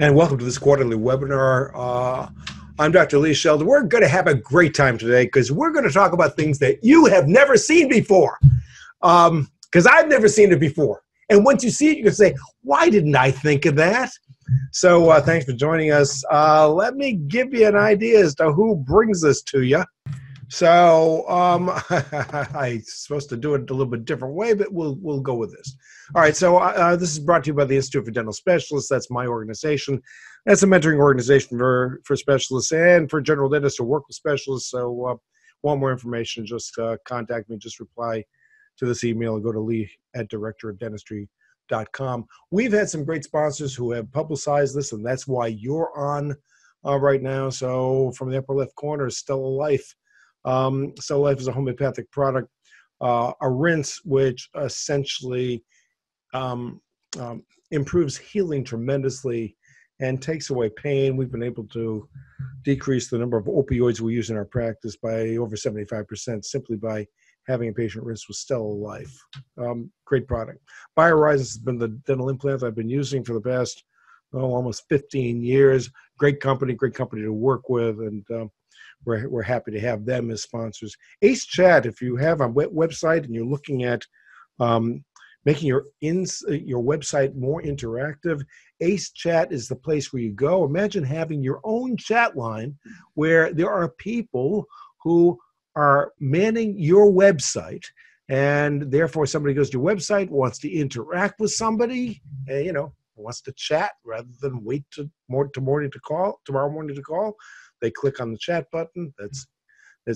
and welcome to this quarterly webinar. I'm Dr. Lee Sheldon. We're going to have a great time today because we're going to talk about things that you have never seen before, because I've never seen it before. And once you see it, you can say, why didn't I think of that? So thanks for joining us. Let me give you an idea as to who brings this to you. So I'm supposed to do it a little bit different way, but we'll go with this. All right, so this is brought to you by the Institute for Dental Specialists. That's my organization. That's a mentoring organization for specialists and for general dentists who work with specialists. So want more information, just contact me. Just reply to this email and go to lee@directorofdentistry.com. We've had some great sponsors who have publicized this, and that's why you're on right now. So from the upper left corner is Stella Life. Stella Life is a homeopathic product, a rinse which essentially improves healing tremendously and takes away pain. We've been able to decrease the number of opioids we use in our practice by over 75% simply by having a patient rinse with Stella Life. Great product. BioHorizons has been the dental implant I've been using for the past almost 15 years. Great company to work with, and we're happy to have them as sponsors. Ace Chat, if you have a website and you're looking at making your website more interactive, Ace Chat is the place where you go. Imagine having your own chat line where there are people who are manning your website, and therefore somebody goes to your website, wants to interact with somebody, and, you know, wants to chat rather than wait tomorrow morning to call. They click on the chat button that's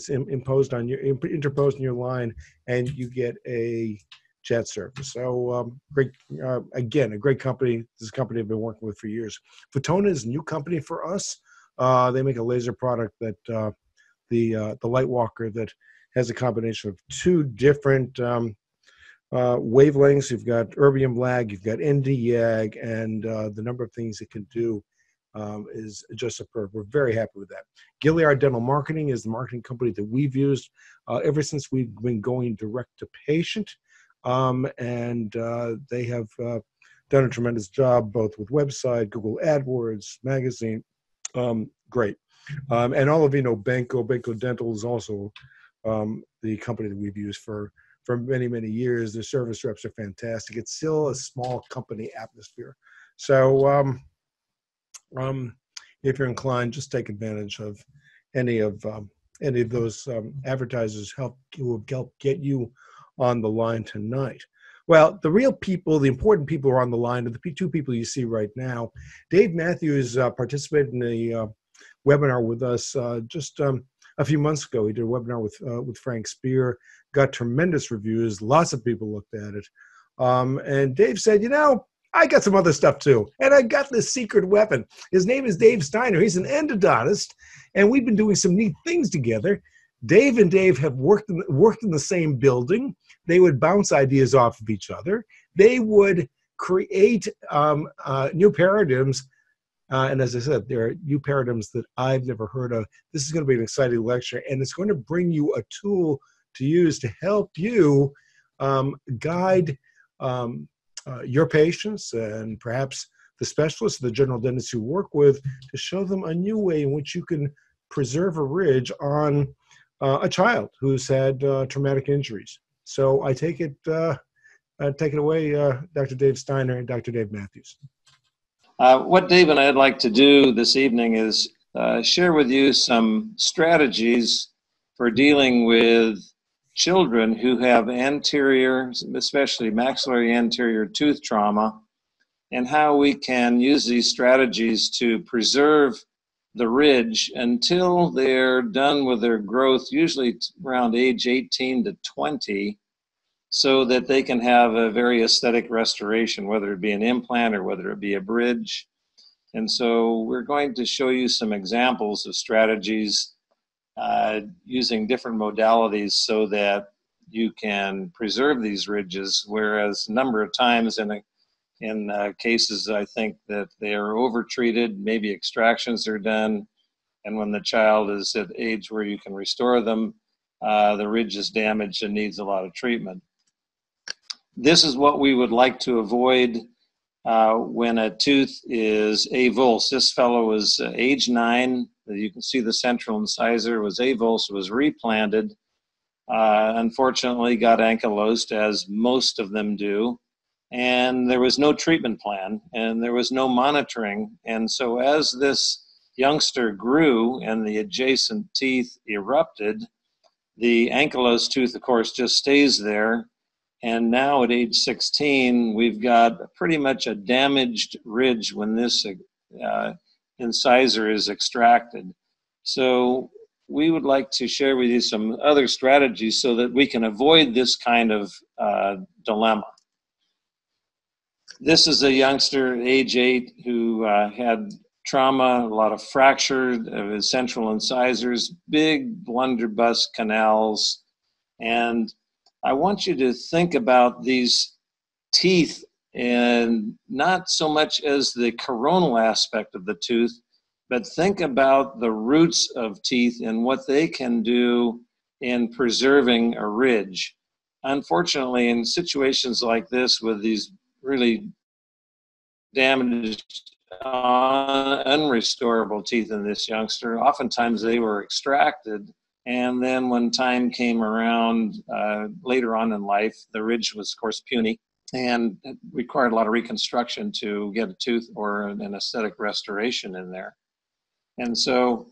imposed on your interposed in your line, and you get a chat service. So great, again, a great company. This is a company I've been working with for years. Fotona is a new company for us. They make a laser product that the Lightwalker, that has a combination of two different wavelengths. You've got Erbium Lag, you've got ND Yag, and the number of things it can do is just superb. We're very happy with that. Gilead Dental Marketing is the marketing company that we've used ever since we've been going direct to patient, and they have done a tremendous job both with website, Google AdWords, magazine. Great. And all of you know Benco Dental is also the company that we've used for many, many years. Their service reps are fantastic. It's still a small company atmosphere. So if you're inclined, just take advantage of any of those advertisers who have helped get you on the line tonight. Well, the real people, the important people are on the line, and the two people you see right now. Dave Matthews participated in a webinar with us just a few months ago. He did a webinar with Frank Spear, got tremendous reviews. Lots of people looked at it. And Dave said, you know, I got some other stuff too. And I got this secret weapon. His name is Dave Steiner. He's an endodontist, and we've been doing some neat things together. Dave and Dave have worked in the same building. They would bounce ideas off of each other. They would create new paradigms. And as I said, there are new paradigms that I've never heard of. This is going to be an exciting lecture, and it's going to bring you a tool to use to help you guide your patients and perhaps the specialists, the general dentists you work with, to show them a new way in which you can preserve a ridge on a child who's had traumatic injuries. So I take it away, Dr. Dave Steiner and Dr. Dave Matthews. What Dave and I'd like to do this evening is share with you some strategies for dealing with children who have anterior, especially maxillary anterior tooth trauma, and how we can use these strategies to preserve the ridge until they're done with their growth, usually around age 18 to 20, so that they can have a very aesthetic restoration, whether it be an implant or whether it be a bridge. And so we're going to show you some examples of strategies using different modalities so that you can preserve these ridges, whereas a number of times in cases, I think that they are overtreated, maybe extractions are done, and when the child is at age where you can restore them, the ridge is damaged and needs a lot of treatment. This is what we would like to avoid when a tooth is avulsed. This fellow was age 9. You can see the central incisor was avulsed, was replanted. Unfortunately, got ankylosed, as most of them do. And there was no treatment plan, and there was no monitoring. And so as this youngster grew and the adjacent teeth erupted, the ankylosed tooth, of course, just stays there. And now at age 16, we've got pretty much a damaged ridge when this incisor is extracted. So we would like to share with you some other strategies so that we can avoid this kind of dilemma. This is a youngster, age 8, who had trauma, a lot of fracture of his central incisors, big blunderbuss canals. And I want you to think about these teeth, and not so much as the coronal aspect of the tooth, but think about the roots of teeth and what they can do in preserving a ridge. Unfortunately, in situations like this with these really damaged, unrestorable teeth in this youngster, oftentimes they were extracted, and then when time came around later on in life, the ridge was, of course, puny, and it required a lot of reconstruction to get a tooth or an aesthetic restoration in there. And so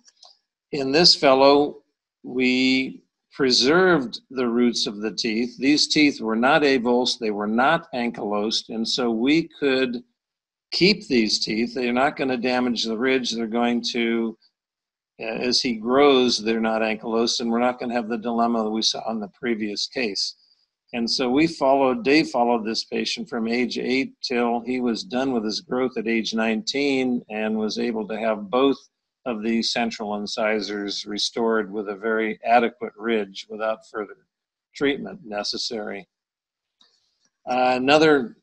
in this fellow, we preserved the roots of the teeth. These teeth were not avulsed, they were not ankylosed, and so we could keep these teeth. They're not going to damage the ridge. They're going to, as he grows, they're not ankylosed, and we're not going to have the dilemma that we saw in the previous case. And so we followed, Dave followed this patient from age 8 till he was done with his growth at age 19 and was able to have both of the central incisors restored with a very adequate ridge without further treatment necessary. Another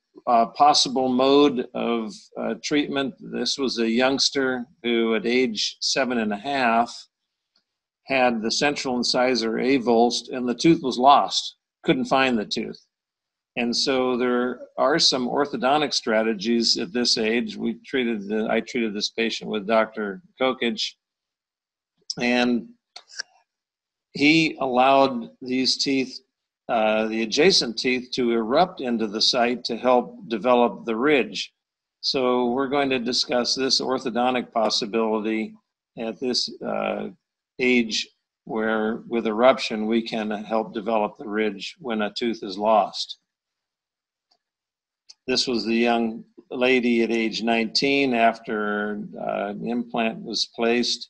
possible mode of treatment, this was a youngster who at age 7.5 had the central incisor avulsed and the tooth was lost, couldn't find the tooth. And so there are some orthodontic strategies at this age. We treated, I treated this patient with Dr. Kokich, and he allowed these teeth, the adjacent teeth, to erupt into the site to help develop the ridge. So we're going to discuss this orthodontic possibility at this age where with eruption we can help develop the ridge when a tooth is lost. This was the young lady at age 19 after an implant was placed,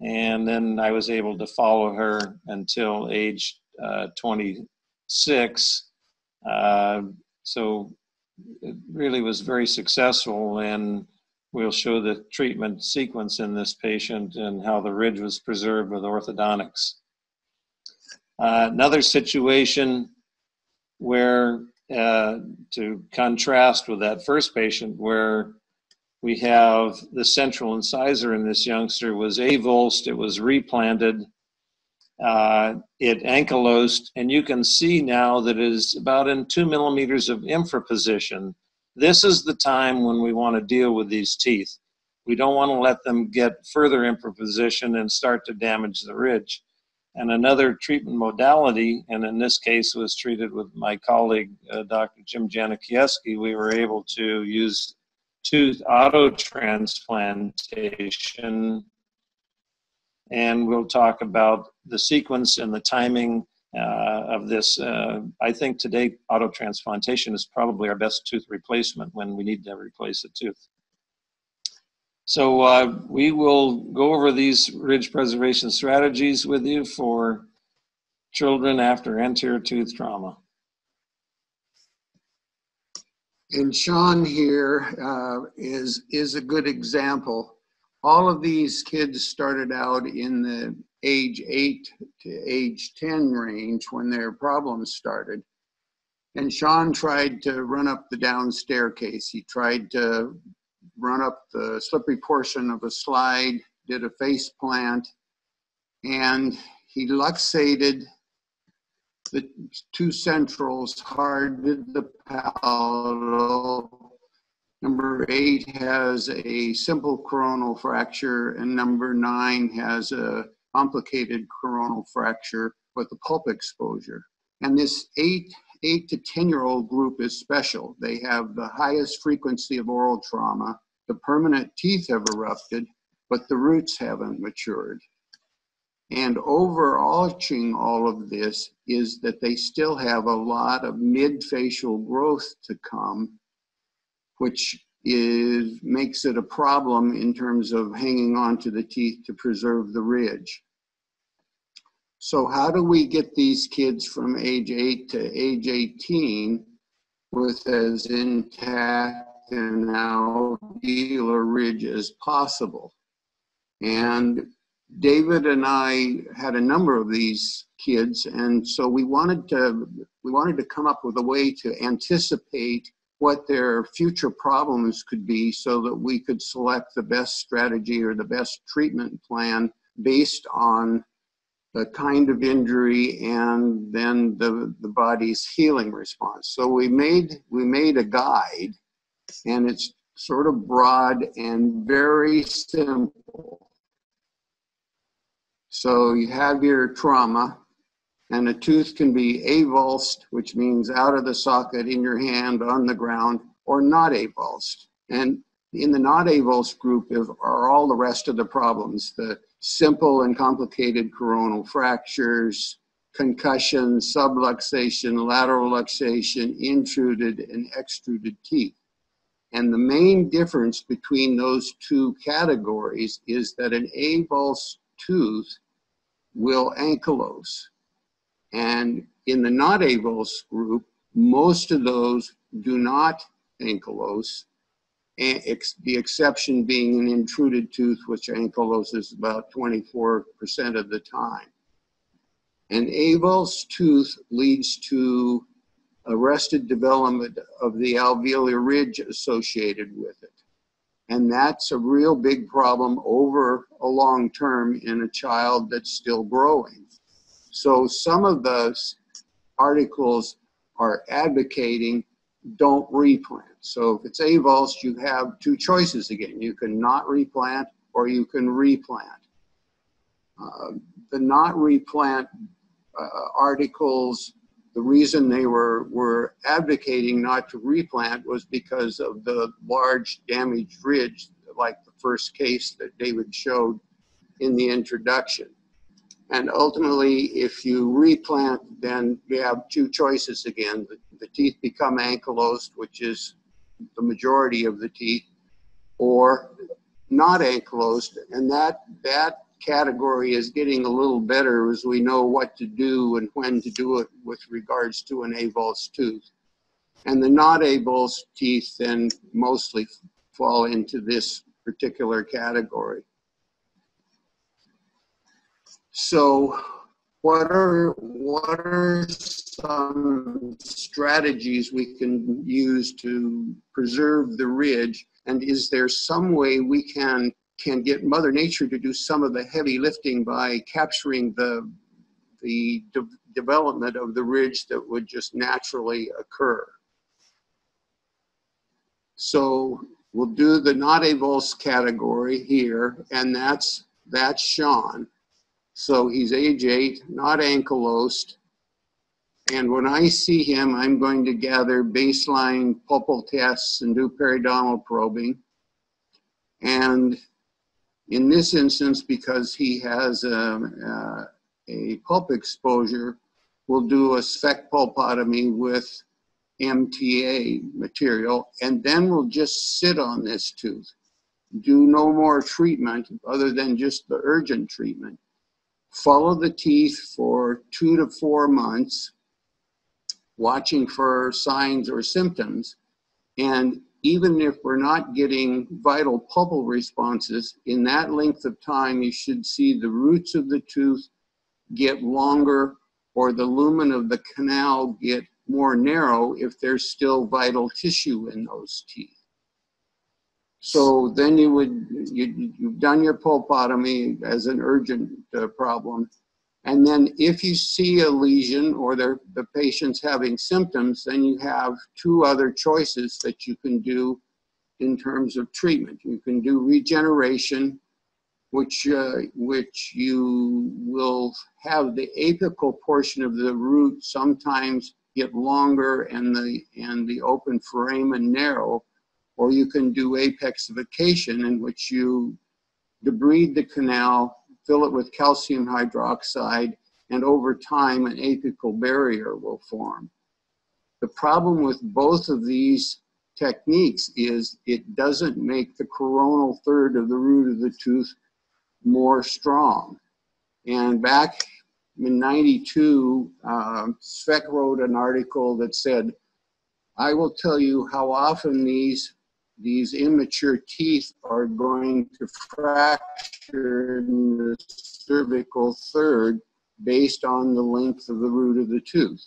and then I was able to follow her until age 26. So it really was very successful, and we'll show the treatment sequence in this patient and how the ridge was preserved with orthodontics. Another situation where to contrast with that first patient, where we have the central incisor in this youngster was avulsed, it was replanted, it ankylosed, and you can see now that it is about in 2 millimeters of infraposition. This is the time when we want to deal with these teeth. We don't want to let them get further infraposition and start to damage the ridge. And another treatment modality, and in this case was treated with my colleague, Dr. Jim Janakiewicz, we were able to use tooth autotransplantation. And we'll talk about the sequence and the timing of this. I think today autotransplantation is probably our best tooth replacement when we need to replace a tooth. So we will go over these ridge preservation strategies with you for children after anterior tooth trauma. And Sean here is a good example. All of these kids started out in the age 8 to age 10 range when their problems started. And Sean tried to run up the down staircase. He tried to run up the slippery portion of a slide, did a face plant, and he luxated the two centrals, hard did the palatal, Number 8 has a simple coronal fracture, and number 9 has a complicated coronal fracture with the pulp exposure. And this 8 to 10-year-old group is special. They have the highest frequency of oral trauma. The permanent teeth have erupted, but the roots haven't matured. And overarching all of this is that they still have a lot of mid-facial growth to come, which makes it a problem in terms of hanging on to the teeth to preserve the ridge. So how do we get these kids from age 8 to age 18 with as intact and now alveolar ridge as possible? And David and I had a number of these kids, and so we wanted to come up with a way to anticipate what their future problems could be so that we could select the best strategy or the best treatment plan based on the kind of injury and then the body's healing response. So we made a guide, and it's sort of broad and very simple. So you have your trauma, and a tooth can be avulsed, which means out of the socket in your hand on the ground, or not avulsed. And in the not avulsed group are all the rest of the problems, the simple and complicated coronal fractures, concussion, subluxation, lateral luxation, intruded and extruded teeth. And the main difference between those two categories is that an avulsed tooth will ankylose. And in the not avulsed group, most of those do not ankylose, the exception being an intruded tooth, which ankyloses about 24% of the time. An avulsed tooth leads to arrested development of the alveolar ridge associated with it. And that's a real big problem over a long term in a child that's still growing. So some of those articles are advocating don't replant. So if it's avulsed, you have two choices again. You can not replant or you can replant. The not replant articles, the reason they were advocating not to replant was because of the large damaged ridge, like the first case that David showed in the introduction. And ultimately, if you replant, then you have two choices again. The teeth become ankylosed, which is the majority of the teeth, or not ankylosed. And that category is getting a little better as we know what to do and when to do it with regards to an avulsed tooth. And the not avulsed teeth then mostly fall into this particular category. So what are some strategies we can use to preserve the ridge? And is there some way we can get Mother Nature to do some of the heavy lifting by capturing the development of the ridge that would just naturally occur? So we'll do the not avulsed category here, and that's Sean. So he's age 8, not ankylosed. And when I see him, I'm going to gather baseline pulpal tests and do periodontal probing. And in this instance, because he has a pulp exposure, we'll do a Svek pulpotomy with MTA material, and then we'll just sit on this tooth. Do no more treatment other than just the urgent treatment. Follow the teeth for 2 to 4 months, watching for signs or symptoms. And even if we're not getting vital pulpal responses, in that length of time, you should see the roots of the tooth get longer or the lumen of the canal get more narrow if there's still vital tissue in those teeth. So then you've done your pulpotomy as an urgent problem. And then if you see a lesion or the patient's having symptoms, then you have two other choices that you can do in terms of treatment. You can do regeneration, which you will have the apical portion of the root sometimes get longer and the open foramen narrow, or you can do apexification, in which you debride the canal, fill it with calcium hydroxide, and over time an apical barrier will form. The problem with both of these techniques is it doesn't make the coronal third of the root of the tooth more strong. And back in 92, Svek wrote an article that said, I will tell you how often these immature teeth are going to fracture in the cervical third based on the length of the root of the tooth.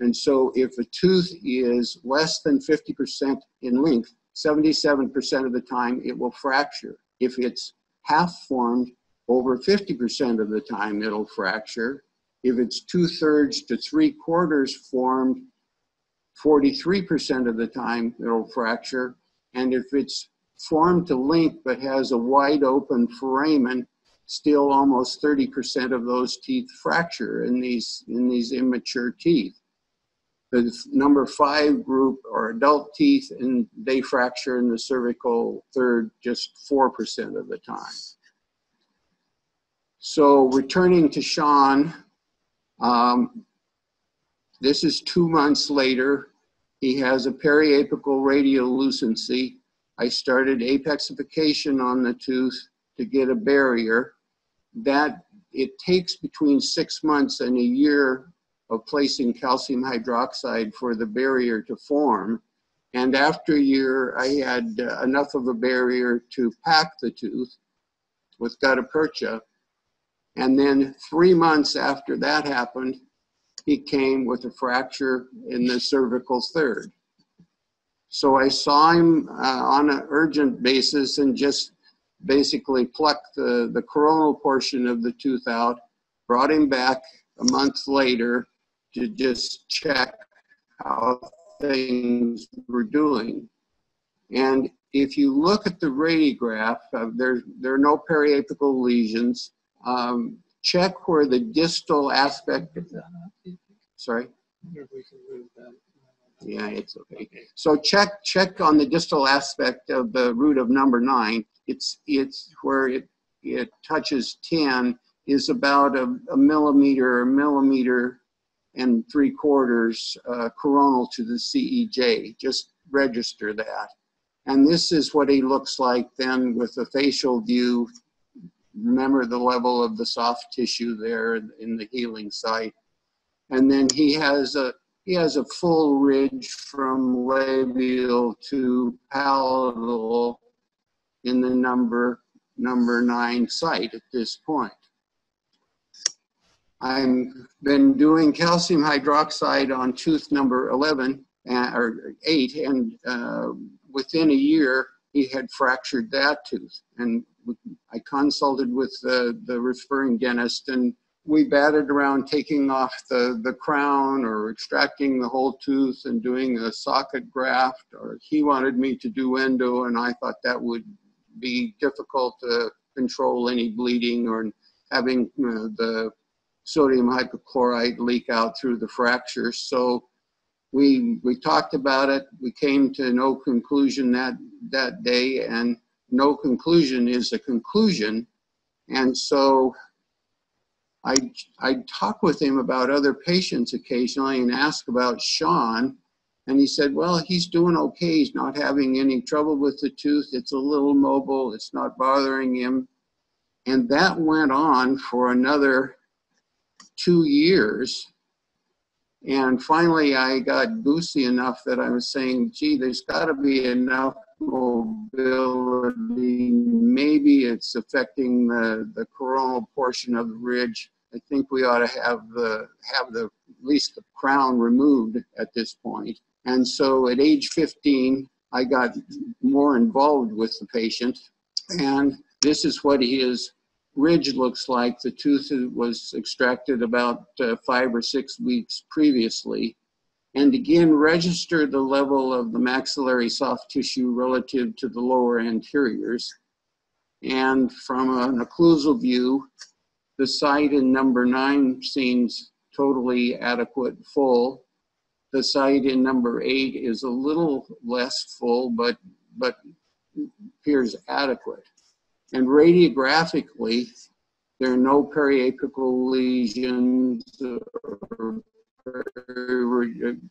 And so if a tooth is less than 50% in length, 77% of the time it will fracture. If it's half formed, over 50% of the time it'll fracture. If it's 2/3 to 3/4 formed, 43% of the time it'll fracture. And if it's formed to length but has a wide open foramen, still almost 30% of those teeth fracture in these immature teeth. The number 5 group are adult teeth, and they fracture in the cervical third just 4% of the time. So returning to Sean, this is 2 months later. He has a periapical radiolucency. I started apexification on the tooth to get a barrier. That it takes between 6 months and a year of placing calcium hydroxide for the barrier to form. And after a year, I had enough of a barrier to pack the tooth with gutta percha. And then 3 months after that happened, he came with a fracture in the cervical third. So I saw him on an urgent basis and just basically plucked the coronal portion of the tooth out, brought him back a month later to just check how things were doing. And if you look at the radiograph, there are no periapical lesions. Check where the distal aspect. Sorry? Yeah, it's okay. So check on the distal aspect of the root of number 9. It's where it touches 10 is about a millimeter and three quarters coronal to the CEJ. Just register that. And this is what he looks like then with the facial view. Remember the level of the soft tissue there in the healing site. And then he has a full ridge from labial to palatal in the number 9 site at this point. I've been doing calcium hydroxide on tooth number 8, and within a year, he had fractured that tooth. And I consulted with the referring dentist, and we batted around taking off the crown or extracting the whole tooth and doing a socket graft, or he wanted me to do endo, and I thought that would be difficult to control any bleeding or having the sodium hypochlorite leak out through the fracture. So we talked about it. We came to no conclusion that day, and no conclusion is a conclusion. And so I talk with him about other patients occasionally and ask about Sean. And he said, well, he's doing okay. He's not having any trouble with the tooth. It's a little mobile. It's not bothering him. And that went on for another 2 years. And finally, I got goosey enough that I was saying, gee, there's got to be enough mobility. Maybe it's affecting the coronal portion of the ridge. I think we ought to have at least the crown removed at this point. And so at age 15, I got more involved with the patient. And this is what his ridge looks like. The tooth was extracted about 5 or 6 weeks previously. and again register the level of the maxillary soft tissue relative to the lower anteriors. And from an occlusal view, the site in number 9 seems totally adequate full. The site in number 8 is a little less full, but appears adequate. And radiographically, there are no periapical lesions or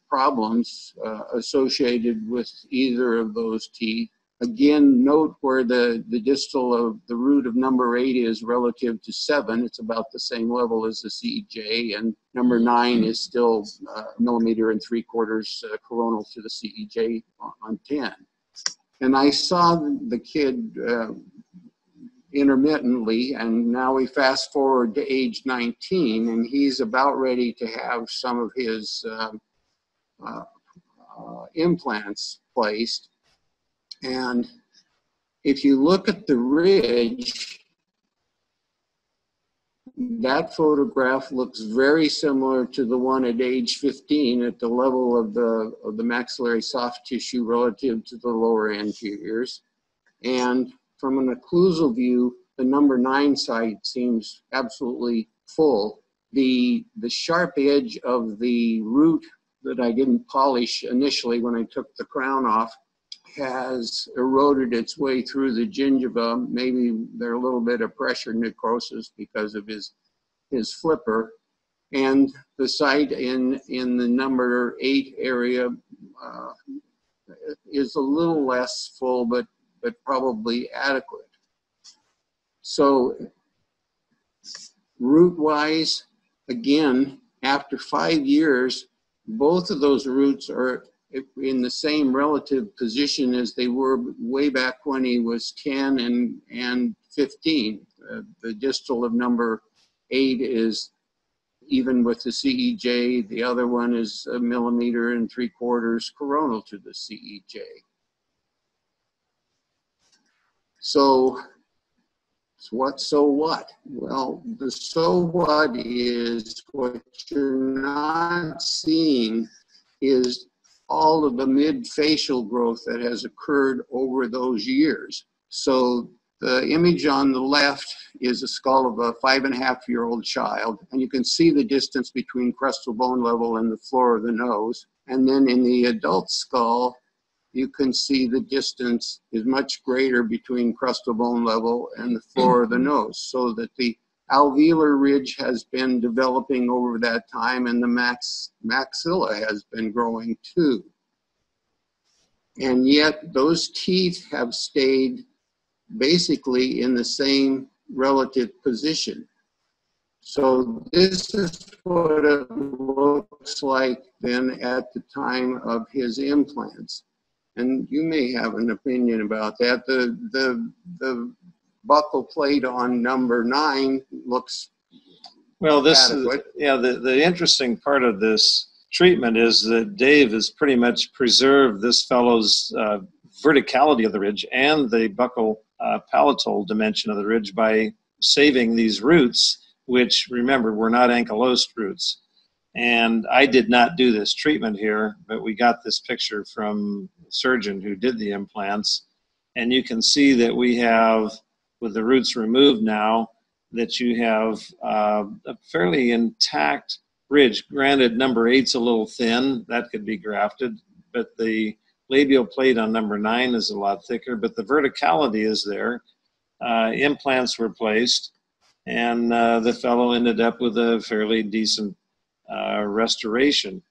problems associated with either of those teeth. Again, note where the distal of the root of number 8 is relative to 7. It's about the same level as the CEJ, and number 9 is still a millimeter and three quarters coronal to the CEJ on 10. And I saw the kid intermittently, and now we fast forward to age 19, and he's about ready to have some of his implants placed. And if you look at the ridge, that photograph looks very similar to the one at age 15 at the level of the maxillary soft tissue relative to the lower anteriors. And from an occlusal view, the number 9 site seems absolutely full. The sharp edge of the root that I didn't polish initially when I took the crown off has eroded its way through the gingiva. Maybe there are a little bit of pressure necrosis because of his flipper. And the site in the number 8 area is a little less full, but probably adequate. So root-wise, again, after 5 years, both of those roots are in the same relative position as they were way back when he was 10 and 15. The distal of number 8 is even with the CEJ. The other one is a millimeter and three quarters coronal to the CEJ. So what? Well, the so what is what you're not seeing is all of the mid-facial growth that has occurred over those years. So the image on the left is a skull of a 5.5-year-old child, and you can see the distance between crestal bone level and the floor of the nose. And then in the adult skull, you can see the distance is much greater between crestal bone level and the floor of the nose, so that the alveolar ridge has been developing over that time, and the maxilla has been growing too. And yet those teeth have stayed basically in the same relative position. So this is what it looks like then at the time of his implants. And you may have an opinion about that. The buckle plate on number 9 looks well. This adequate. The interesting part of this treatment is that Dave has pretty much preserved this fellow's verticality of the ridge and the buccal palatal dimension of the ridge by saving these roots, which, remember, were not ankylosed roots. And I did not do this treatment here, but we got this picture from the surgeon who did the implants. And you can see that we have, with the roots removed now, that you have a fairly intact ridge. Granted, number 8's a little thin. That could be grafted. But the labial plate on number 9 is a lot thicker. But the verticality is there. Implants were placed. And the fellow ended up with a fairly decent restoration.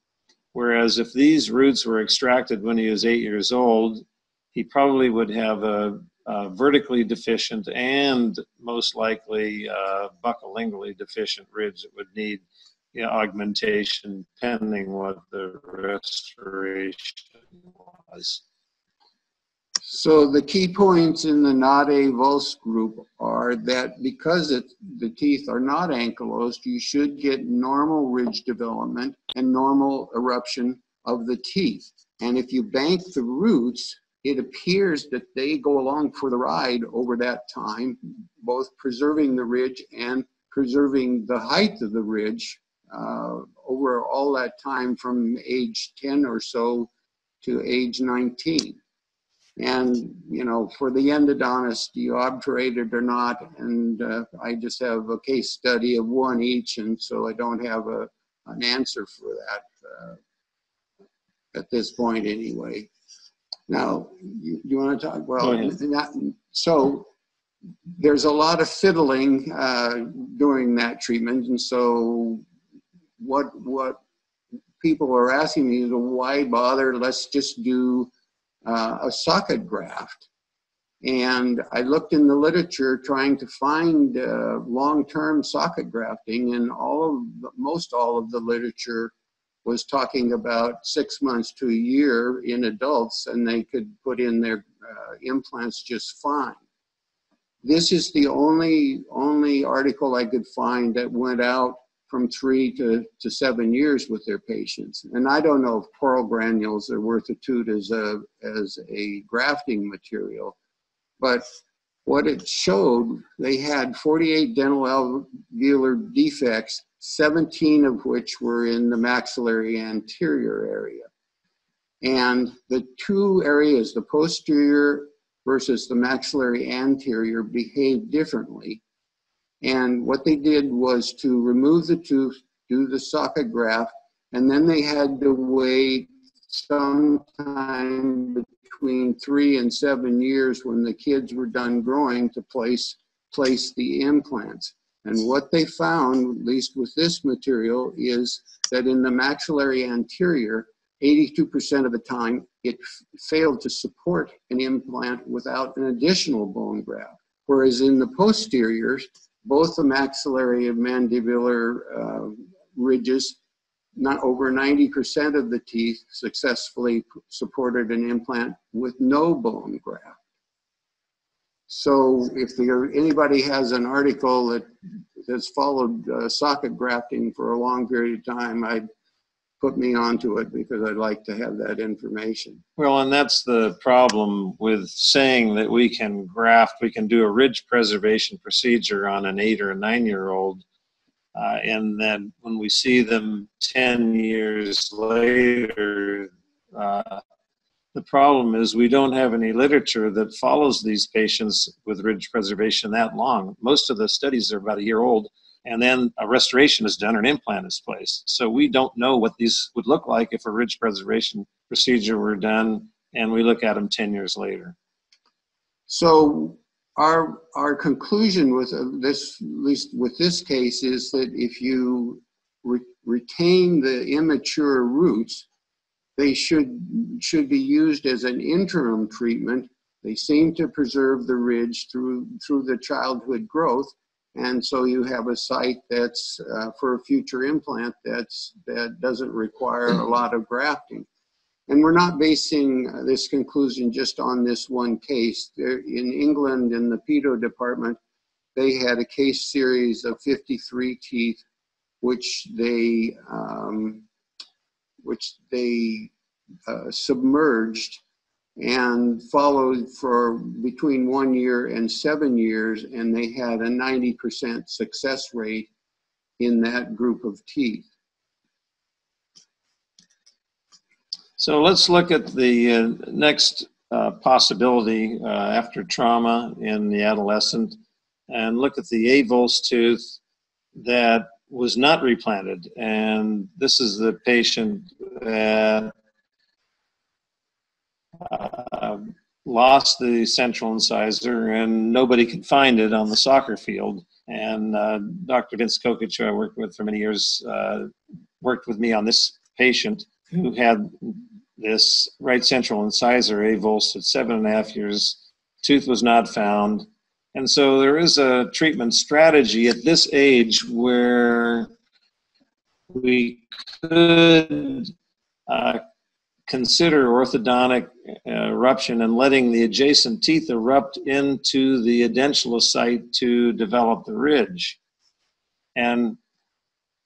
Whereas if these roots were extracted when he was 8 years old, he probably would have a vertically deficient and most likely buccolingually deficient ridge that would need augmentation pending what the restoration was. So the key points in the Nade-Vos group are that because the teeth are not ankylosed, you should get normal ridge development and normal eruption of the teeth. And if you bank the roots, it appears that they go along for the ride over that time, both preserving the ridge and preserving the height of the ridge over all that time from age 10 or so to age 19. And, you know, for the endodontist, do you obturate it or not? And I just have a case study of one each, and so I don't have an answer for that at this point anyway. Now, you want to talk? Well, so there's a lot of fiddling during that treatment, and so what people are asking me is, why bother? Let's just do a socket graft. And I looked in the literature trying to find long-term socket grafting, and most all of the literature was talking about 6 months to a year in adults, and they could put in their implants just fine. This is the only article I could find that went out from 3 to 7 years with their patients. And I don't know if coral granules are worth a toot as a grafting material, but what it showed, they had 48 dental alveolar defects, 17 of which were in the maxillary anterior area. And the two areas, the posterior versus the maxillary anterior, behaved differently. And what they did was to remove the tooth, do the socket graft, and then they had to wait sometime between 3 and 7 years when the kids were done growing to place the implants. And what they found, at least with this material, is that in the maxillary anterior, 82% of the time, it failed to support an implant without an additional bone graft. Whereas in the posteriors, both the maxillary and mandibular ridges, not over 90% of the teeth successfully supported an implant with no bone graft. So if anybody has an article that has followed socket grafting for a long period of time, I'd put me onto it because I'd like to have that information. Well, and that's the problem with saying that we can graft, we can do a ridge preservation procedure on an 8 or 9 year old. And then when we see them 10 years later, the problem is we don't have any literature that follows these patients with ridge preservation that long. Most of the studies are about a year old, and then a restoration is done, an implant is placed. So we don't know what these would look like if a ridge preservation procedure were done, and we look at them 10 years later. So our conclusion with this, at least with this case, is that if you retain the immature roots, they should be used as an interim treatment. They seem to preserve the ridge through the childhood growth, and so you have a site that's for a future implant that doesn't require a lot of grafting. And we're not basing this conclusion just on this one case. In England, in the pedo department, they had a case series of 53 teeth, which they submerged and followed for between 1 year and 7 years, and they had a 90% success rate in that group of teeth. So let's look at the next possibility after trauma in the adolescent, and look at the avulse tooth that was not replanted. And this is the patient that lost the central incisor, and nobody could find it on the soccer field. And Dr. Vince Kokich, who I worked with for many years, worked with me on this patient who had this right central incisor avulsed at 7.5 years. Tooth was not found. And so there is a treatment strategy at this age where we could consider orthodontic eruption and letting the adjacent teeth erupt into the edentulous site to develop the ridge. And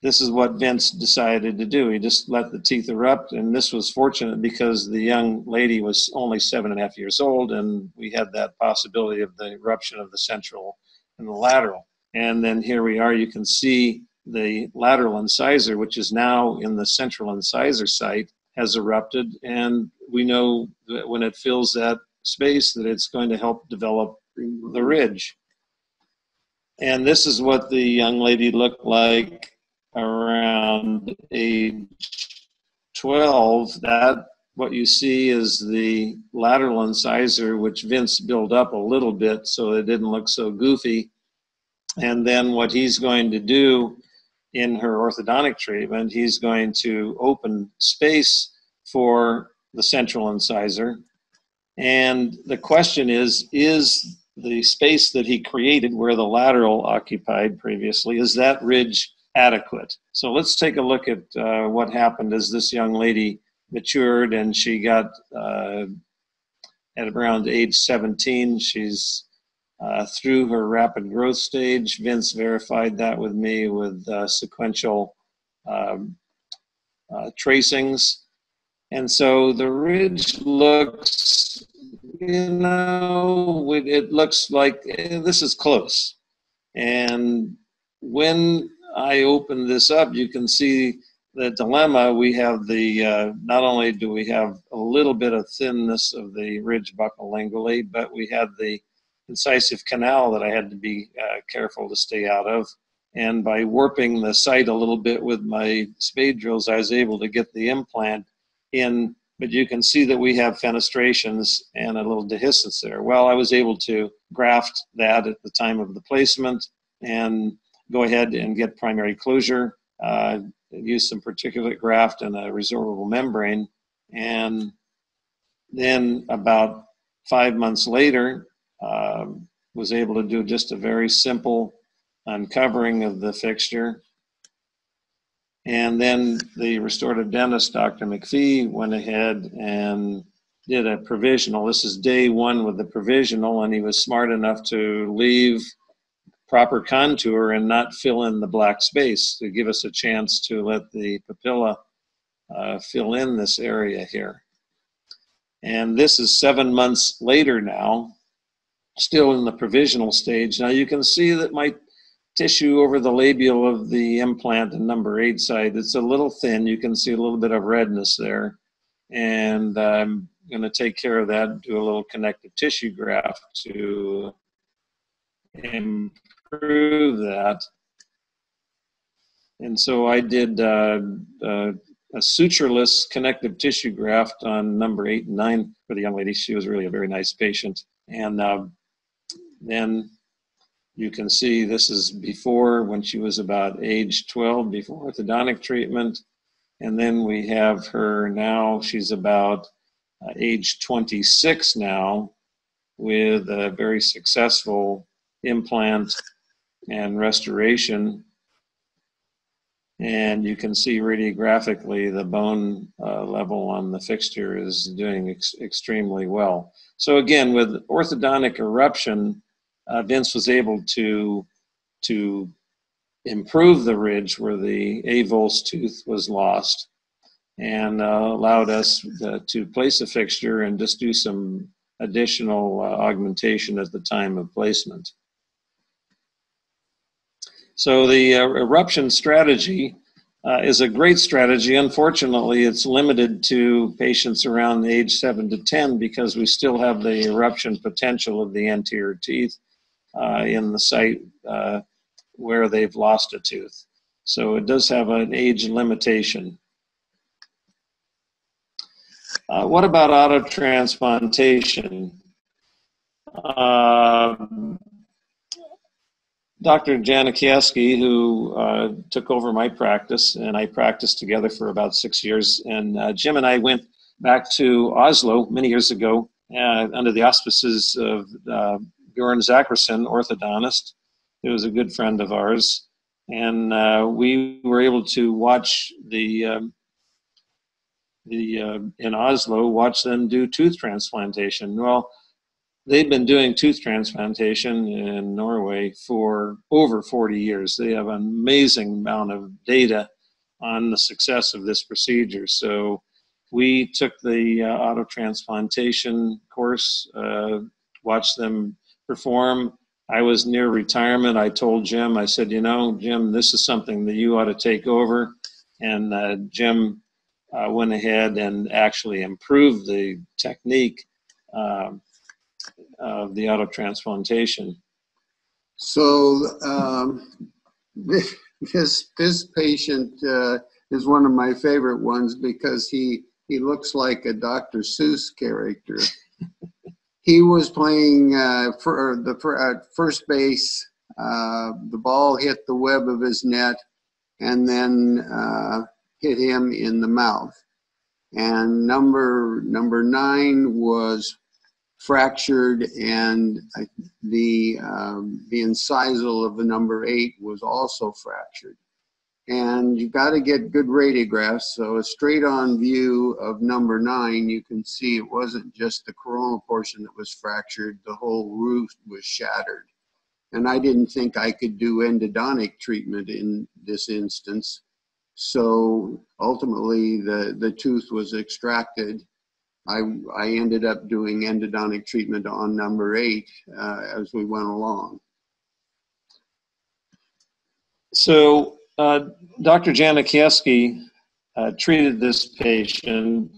this is what Vince decided to do. He just let the teeth erupt, and this was fortunate because the young lady was only 7.5 years old, and we had that possibility of the eruption of the central and the lateral. And then here we are, you can see the lateral incisor, which is now in the central incisor site, has erupted, and we know that when it fills that space that it's going to help develop the ridge. And this is what the young lady looked like around age 12. That, what you see is the lateral incisor, which Vince built up a little bit so it didn't look so goofy. And then what he's going to do in her orthodontic treatment, he's going to open space for the central incisor. And the question is the space that he created where the lateral occupied previously, is that ridge adequate? So let's take a look at what happened as this young lady matured, and she got, at around age 17, she's through her rapid growth stage. Vince verified that with me with sequential tracings. And so the ridge looks, you know, it looks like this is close. And when I open this up, you can see the dilemma. We have the, not only do we have a little bit of thinness of the ridge buccolingually, but we had the incisive canal that I had to be careful to stay out of. And by warping the site a little bit with my spade drills, I was able to get the implant in, but you can see that we have fenestrations and a little dehiscence there. Well, I was able to graft that at the time of the placement and go ahead and get primary closure, use some particulate graft and a resorbable membrane. And then about 5 months later, was able to do just a very simple uncovering of the fixture. And then the restorative dentist, Dr. McPhee, went ahead and did a provisional. This is day one with the provisional, and he was smart enough to leave proper contour and not fill in the black space to give us a chance to let the papilla fill in this area here. And this is 7 months later now, still in the provisional stage. Now you can see that my tissue over the labial of the implant in number 8 side, it's a little thin. You can see a little bit of redness there. And I'm going to take care of that, do a little connective tissue graft to improve that. And so I did a sutureless connective tissue graft on number 8 and 9 for the young lady. She was really a very nice patient. And then you can see this is before, when she was about age 12, before orthodontic treatment. And then we have her now, she's about age 26 now, with a very successful implant and restoration. And you can see radiographically the bone level on the fixture is doing extremely well. So again, with orthodontic eruption, Vince was able to improve the ridge where the avulse tooth was lost, and allowed us to place a fixture and just do some additional augmentation at the time of placement. So the eruption strategy is a great strategy. Unfortunately, it's limited to patients around the age 7 to 10 because we still have the eruption potential of the anterior teeth in the site where they've lost a tooth. So it does have an age limitation. What about autotransplantation? Dr. Janakiewicz, who took over my practice, and I practiced together for about 6 years, and Jim and I went back to Oslo many years ago under the auspices of Bjorn Zachrisson, orthodontist, who was a good friend of ours, and we were able to watch in Oslo, watch them do tooth transplantation. Well, they've been doing tooth transplantation in Norway for over 40 years. They have an amazing amount of data on the success of this procedure. So we took the auto-transplantation course, watched them perform. I was near retirement. I told Jim, I said, you know, Jim, this is something that you ought to take over. And Jim went ahead and actually improved the technique of the autotransplantation. So this patient is one of my favorite ones because he looks like a Dr. Seuss character. He was playing first base. The ball hit the web of his net and then hit him in the mouth. And number 9 was fractured, and the incisal of the number 8 was also fractured. And you've got to get good radiographs, so a straight-on view of number 9, you can see it wasn't just the coronal portion that was fractured, the whole roof was shattered. And I didn't think I could do endodontic treatment in this instance, so ultimately the tooth was extracted. I ended up doing endodontic treatment on number 8 as we went along. So Dr. Janakiewicz treated this patient,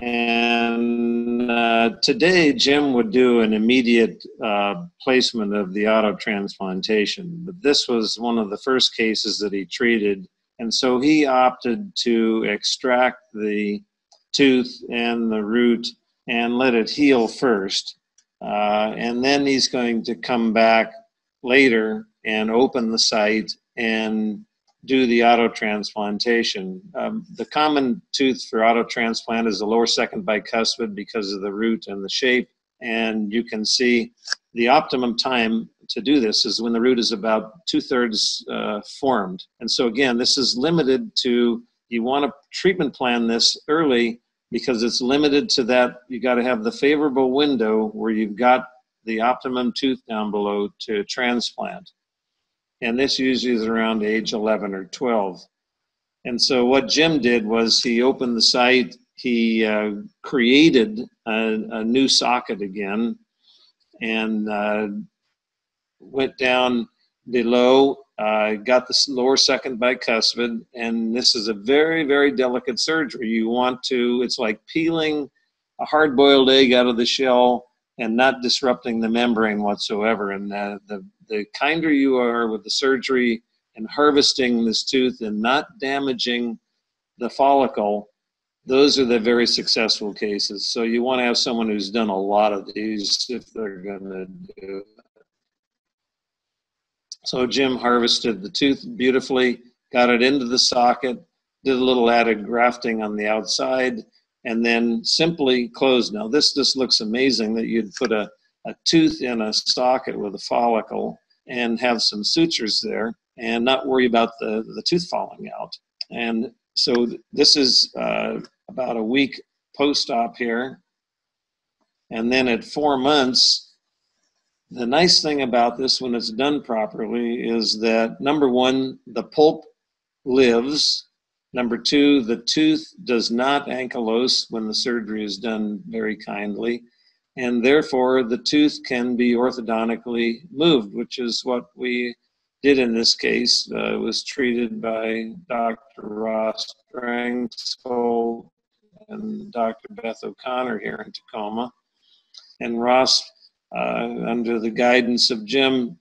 and today Jim would do an immediate placement of the autotransplantation, but this was one of the first cases that he treated, and so he opted to extract the tooth and the root and let it heal first, and then he's going to come back later and open the site and do the autotransplantation. The common tooth for autotransplant is the lower second bicuspid because of the root and the shape, and you can see the optimum time to do this is when the root is about 2/3 formed. And so again, this is limited to, you want to treatment plan this early because it's limited to that. You got to have the favorable window where you've got the optimum tooth down below to transplant. And this usually is around age 11 or 12. And so what Jim did was he opened the site, he created a new socket again, and went down below, got the lower second bicuspid, and this is a very, very delicate surgery. You want to, it's like peeling a hard-boiled egg out of the shell and not disrupting the membrane whatsoever. And the kinder you are with the surgery and harvesting this tooth and not damaging the follicle, those are the very successful cases. So you want to have someone who's done a lot of these if they're going to do it. So Jim harvested the tooth beautifully, got it into the socket, did a little added grafting on the outside, and then simply closed. Now this looks amazing that you'd put a tooth in a socket with a follicle and have some sutures there and not worry about the tooth falling out. And so this is about a week post-op here. And then at 4 months, the nice thing about this when it's done properly is that, number 1, the pulp lives. Number 2, the tooth does not ankylose when the surgery is done very kindly. And therefore, the tooth can be orthodontically moved, which is what we did in this case. It was treated by Dr. Ross Strang-Sol and Dr. Beth O'Connor here in Tacoma. And Ross, under the guidance of Jim,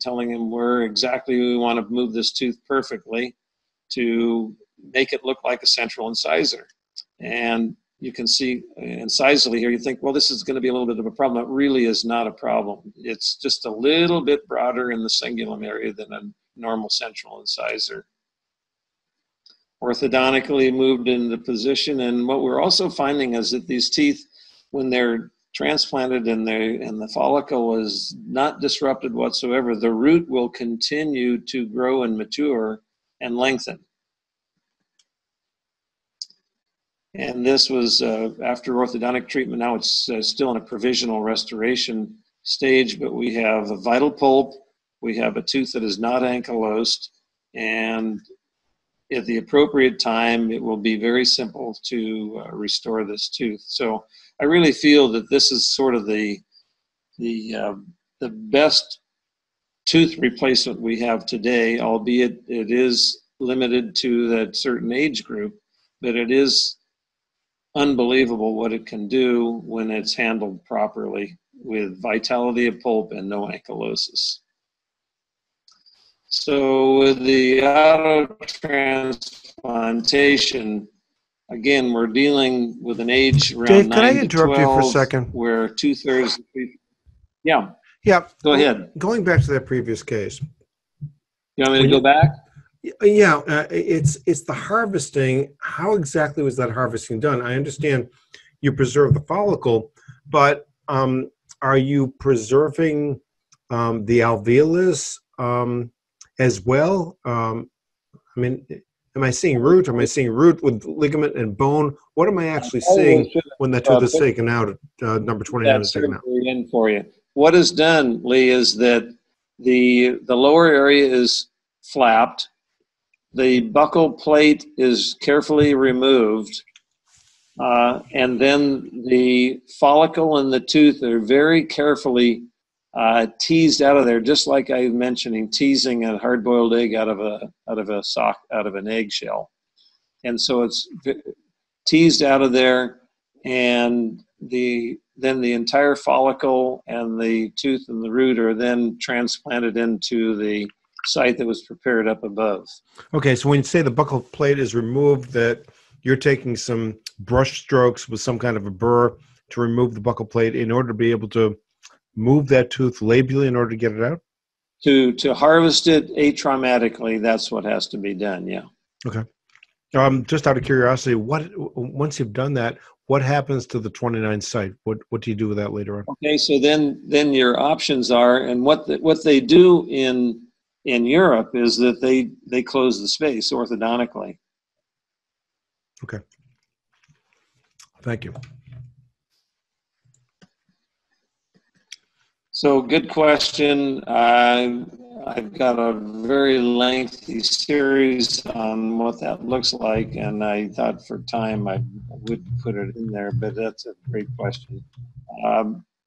telling him where exactly we want to move this tooth perfectly to make it look like a central incisor. And you can see incisally here, you think, well, this is going to be a little bit of a problem. It really is not a problem. It's just a little bit broader in the cingulum area than a normal central incisor. Orthodontically moved into position, and what we're also finding is that these teeth, when they're transplanted and the follicle is not disrupted whatsoever, the root will continue to grow and mature and lengthen. And this was after orthodontic treatment. Now it's still in a provisional restoration stage, but we have a vital pulp, we have a tooth that is not ankylosed, and at the appropriate time, it will be very simple to restore this tooth. So I really feel that this is sort of the best tooth replacement we have today, albeit it is limited to that certain age group, but it is unbelievable what it can do when it's handled properly with vitality of pulp and no ankylosis. So with the autotransplantation, again, we're dealing with an age around Dave, 9 can I interrupt you for a second? Where two-thirds... Yeah. Yeah. Go ahead. Going back to that previous case. You want me to go back? Yeah. It's the harvesting. How exactly was that harvesting done? I understand you preserve the follicle, but are you preserving the alveolus as well? I mean... Am I seeing root? Am I seeing root with ligament and bone? What am I actually seeing when that tooth is taken out? Number 29 is taken out. In for you. What is done, Lee, is that the lower area is flapped, the buccal plate is carefully removed, and then the follicle and the tooth are very carefully teased out of there, just like I was mentioning, teasing a hard-boiled egg out of an eggshell, and so it's teased out of there, and then the entire follicle and the tooth and the root are then transplanted into the site that was prepared up above. Okay, so when you say the buccal plate is removed, that you're taking some brush strokes with some kind of a burr to remove the buccal plate in order to be able to move that tooth labially in order to get it out? To harvest it atraumatically, that's what has to be done, yeah. Okay. Just out of curiosity, once you've done that, what happens to the 29 site? What do you do with that later on? Okay, so then your options are, and what they do in Europe is that they close the space orthodontically. Okay. Thank you. So good question. I've got a very lengthy series on what that looks like, and I thought for time I would put it in there, but that's a great question.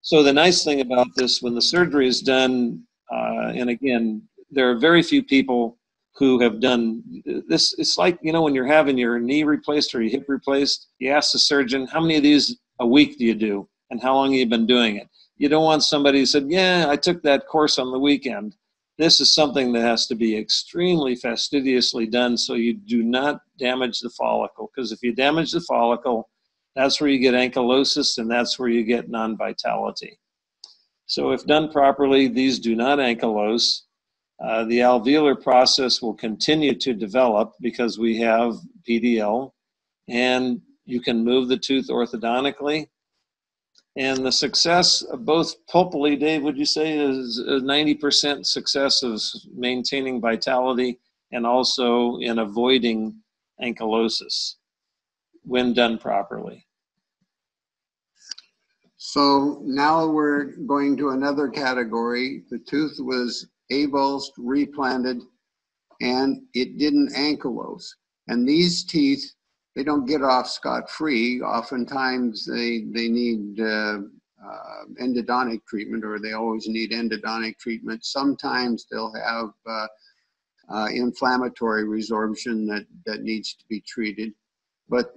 So the nice thing about this, when the surgery is done, and again, there are very few people who have done this. It's like, you know, when you're having your knee replaced or your hip replaced, you ask the surgeon, how many of these a week do you do, and how long have you been doing it? You don't want somebody who said, yeah, I took that course on the weekend. This is something that has to be extremely fastidiously done so you do not damage the follicle. Because if you damage the follicle, that's where you get ankylosis and that's where you get non-vitality. So if done properly, these do not ankylose. The alveolar process will continue to develop because we have PDL. And you can move the tooth orthodontically. And the success of both pulpally, Dave, would you say, is a 90% success of maintaining vitality and also in avoiding ankylosis when done properly? So now we're going to another category. The tooth was avulsed, replanted, and it didn't ankylose. And these teeth, they don't get off scot-free. Oftentimes they need endodontic treatment, or they always need endodontic treatment. Sometimes they'll have inflammatory resorption that needs to be treated. But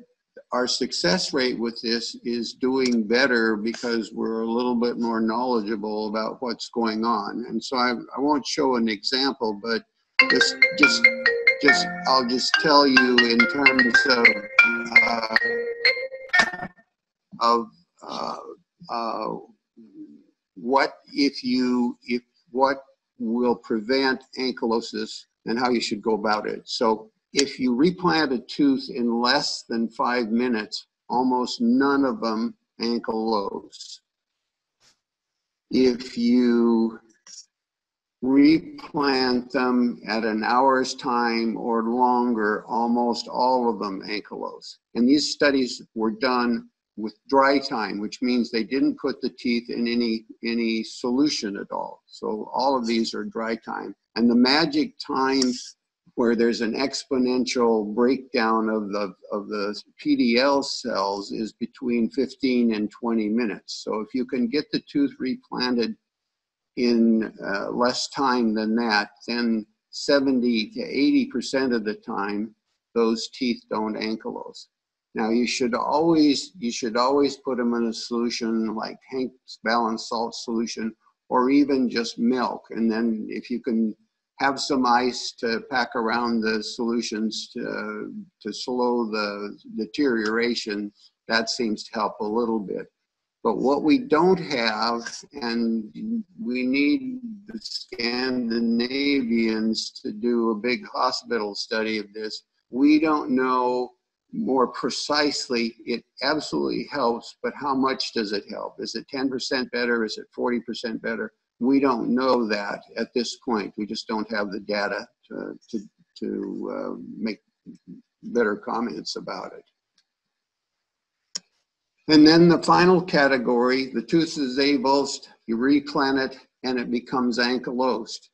our success rate with this is doing better because we're a little bit more knowledgeable about what's going on. And so I won't show an example, but I'll just tell you in terms of what will prevent ankylosis and how you should go about it. So if you replant a tooth in less than 5 minutes, almost none of them ankylose. If you replant them at an hour's time or longer, almost all of them ankylose. And these studies were done with dry time, which means they didn't put the teeth in any solution at all. So all of these are dry time. And the magic time where there's an exponential breakdown of the PDL cells is between 15 and 20 minutes. So if you can get the tooth replanted in less time than that, then 70 to 80% of the time, those teeth don't ankylose. Now you should always put them in a solution like Hank's balanced salt solution, or even just milk. And then if you can have some ice to pack around the solutions to slow the deterioration, that seems to help a little bit. But what we don't have, and we need the Scandinavians to do a big hospital study of this, we don't know more precisely. It absolutely helps, but how much does it help? Is it 10% better? Is it 40% better? We don't know that at this point. We just don't have the data to make better comments about it. And then the final category, the tooth is avulsed, you replant it, and it becomes ankylosed.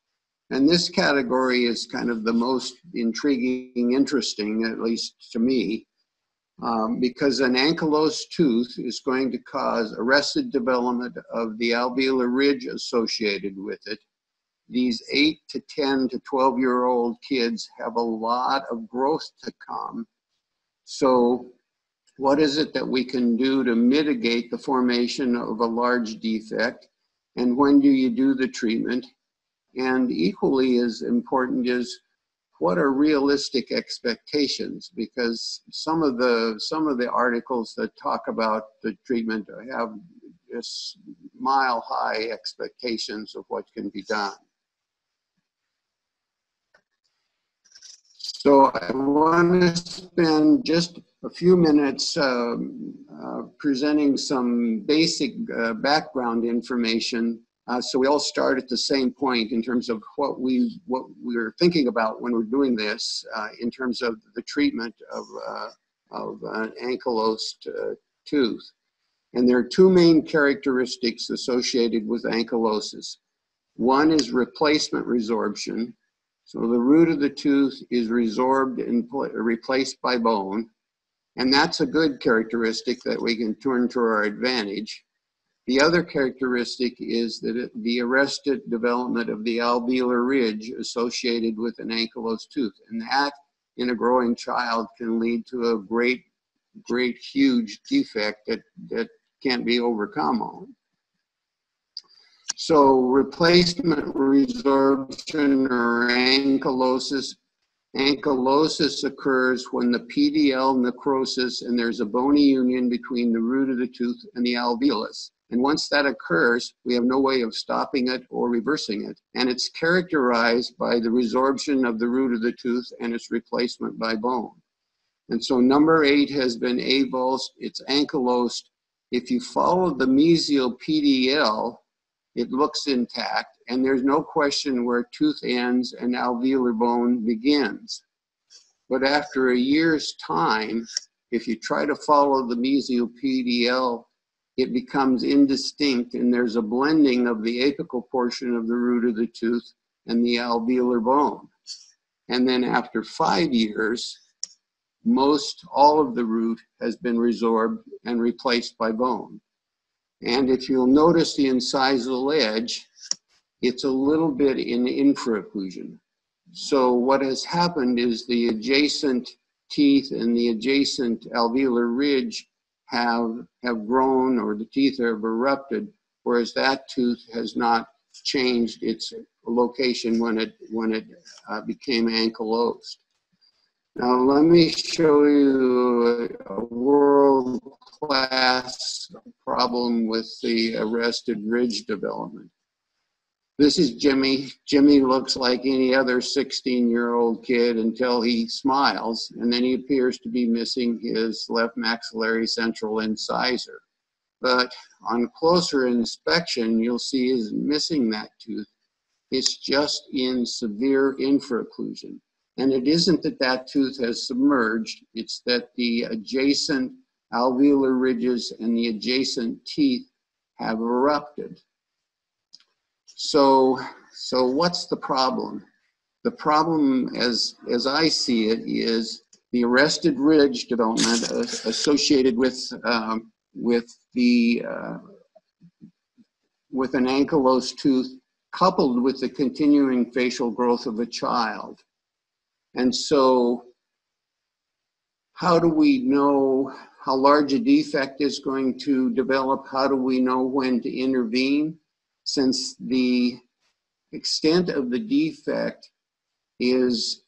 And this category is kind of the most intriguing, interesting, at least to me, because an ankylosed tooth is going to cause arrested development of the alveolar ridge associated with it. These 8 to 10 to 12-year-old kids have a lot of growth to come. So what is it that we can do to mitigate the formation of a large defect? And when do you do the treatment? And equally as important is, what are realistic expectations? Because some of the articles that talk about the treatment have just mile-high expectations of what can be done. So I want to spend just a few minutes presenting some basic background information. So we all start at the same point in terms of what we're thinking about when we're doing this in terms of the treatment of an ankylosed tooth. And there are two main characteristics associated with ankylosis. One is replacement resorption. So the root of the tooth is resorbed and replaced by bone. And that's a good characteristic that we can turn to our advantage. The other characteristic is that the arrested development of the alveolar ridge associated with an ankylosed tooth. And that, in a growing child, can lead to a great, great, huge defect that can't be overcome on. So replacement resorption or ankylosis. Ankylosis occurs when the PDL necrosis and there's a bony union between the root of the tooth and the alveolus. And once that occurs, we have no way of stopping it or reversing it. And it's characterized by the resorption of the root of the tooth and its replacement by bone. And so number 8 has been avulsed, it's ankylosed. If you follow the mesial PDL, it looks intact, and there's no question where tooth ends and alveolar bone begins. But after a year's time, if you try to follow the mesial PDL, it becomes indistinct, and there's a blending of the apical portion of the root of the tooth and the alveolar bone. And then after 5 years, all of the root has been resorbed and replaced by bone. And if you'll notice the incisal edge, it's a little bit in infraocclusion. So what has happened is the adjacent teeth and the adjacent alveolar ridge have grown, or the teeth have erupted, whereas that tooth has not changed its location when it became ankylosed. Now let me show you a world-class problem with the arrested ridge development. This is Jimmy. Jimmy looks like any other 16-year-old kid until he smiles, and then he appears to be missing his left maxillary central incisor. But on closer inspection, you'll see he's missing that tooth. It's just in severe infraocclusion. And it isn't that that tooth has submerged, it's that the adjacent alveolar ridges and the adjacent teeth have erupted. So what's the problem? The problem, as I see it, is the arrested ridge development associated with an ankylosed tooth coupled with the continuing facial growth of a child. And so how do we know how large a defect is going to develop? How do we know when to intervene? Since the extent of the defect is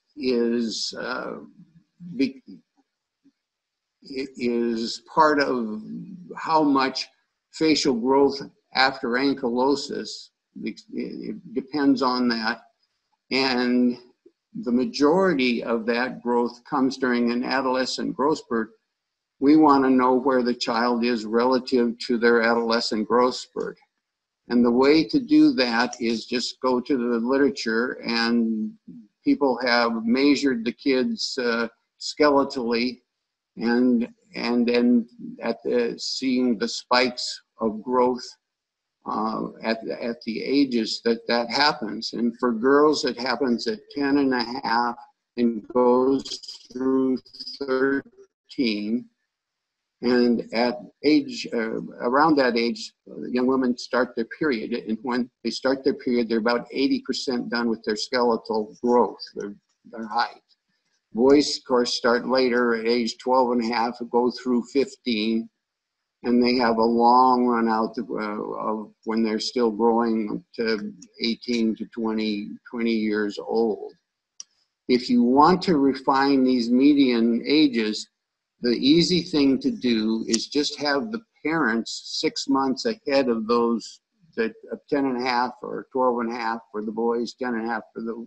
part of how much facial growth after ankylosis, it depends on that. And the majority of that growth comes during an adolescent growth spurt. We want to know where the child is relative to their adolescent growth spurt. And the way to do that is just go to the literature, and people have measured the kids skeletally, and then at the, seeing the spikes of growth at the ages that that happens. And for girls, it happens at 10.5 and goes through 13. And at age, around that age, young women start their period. And when they start their period, they're about 80% done with their skeletal growth, their height. Boys, of course, start later at age 12.5, go through 15, and they have a long run out of when they're still growing to 18 to 20 years old. If you want to refine these median ages, the easy thing to do is just have the parents 6 months ahead of those that 10.5 or 12.5 for the boys, 10.5 for the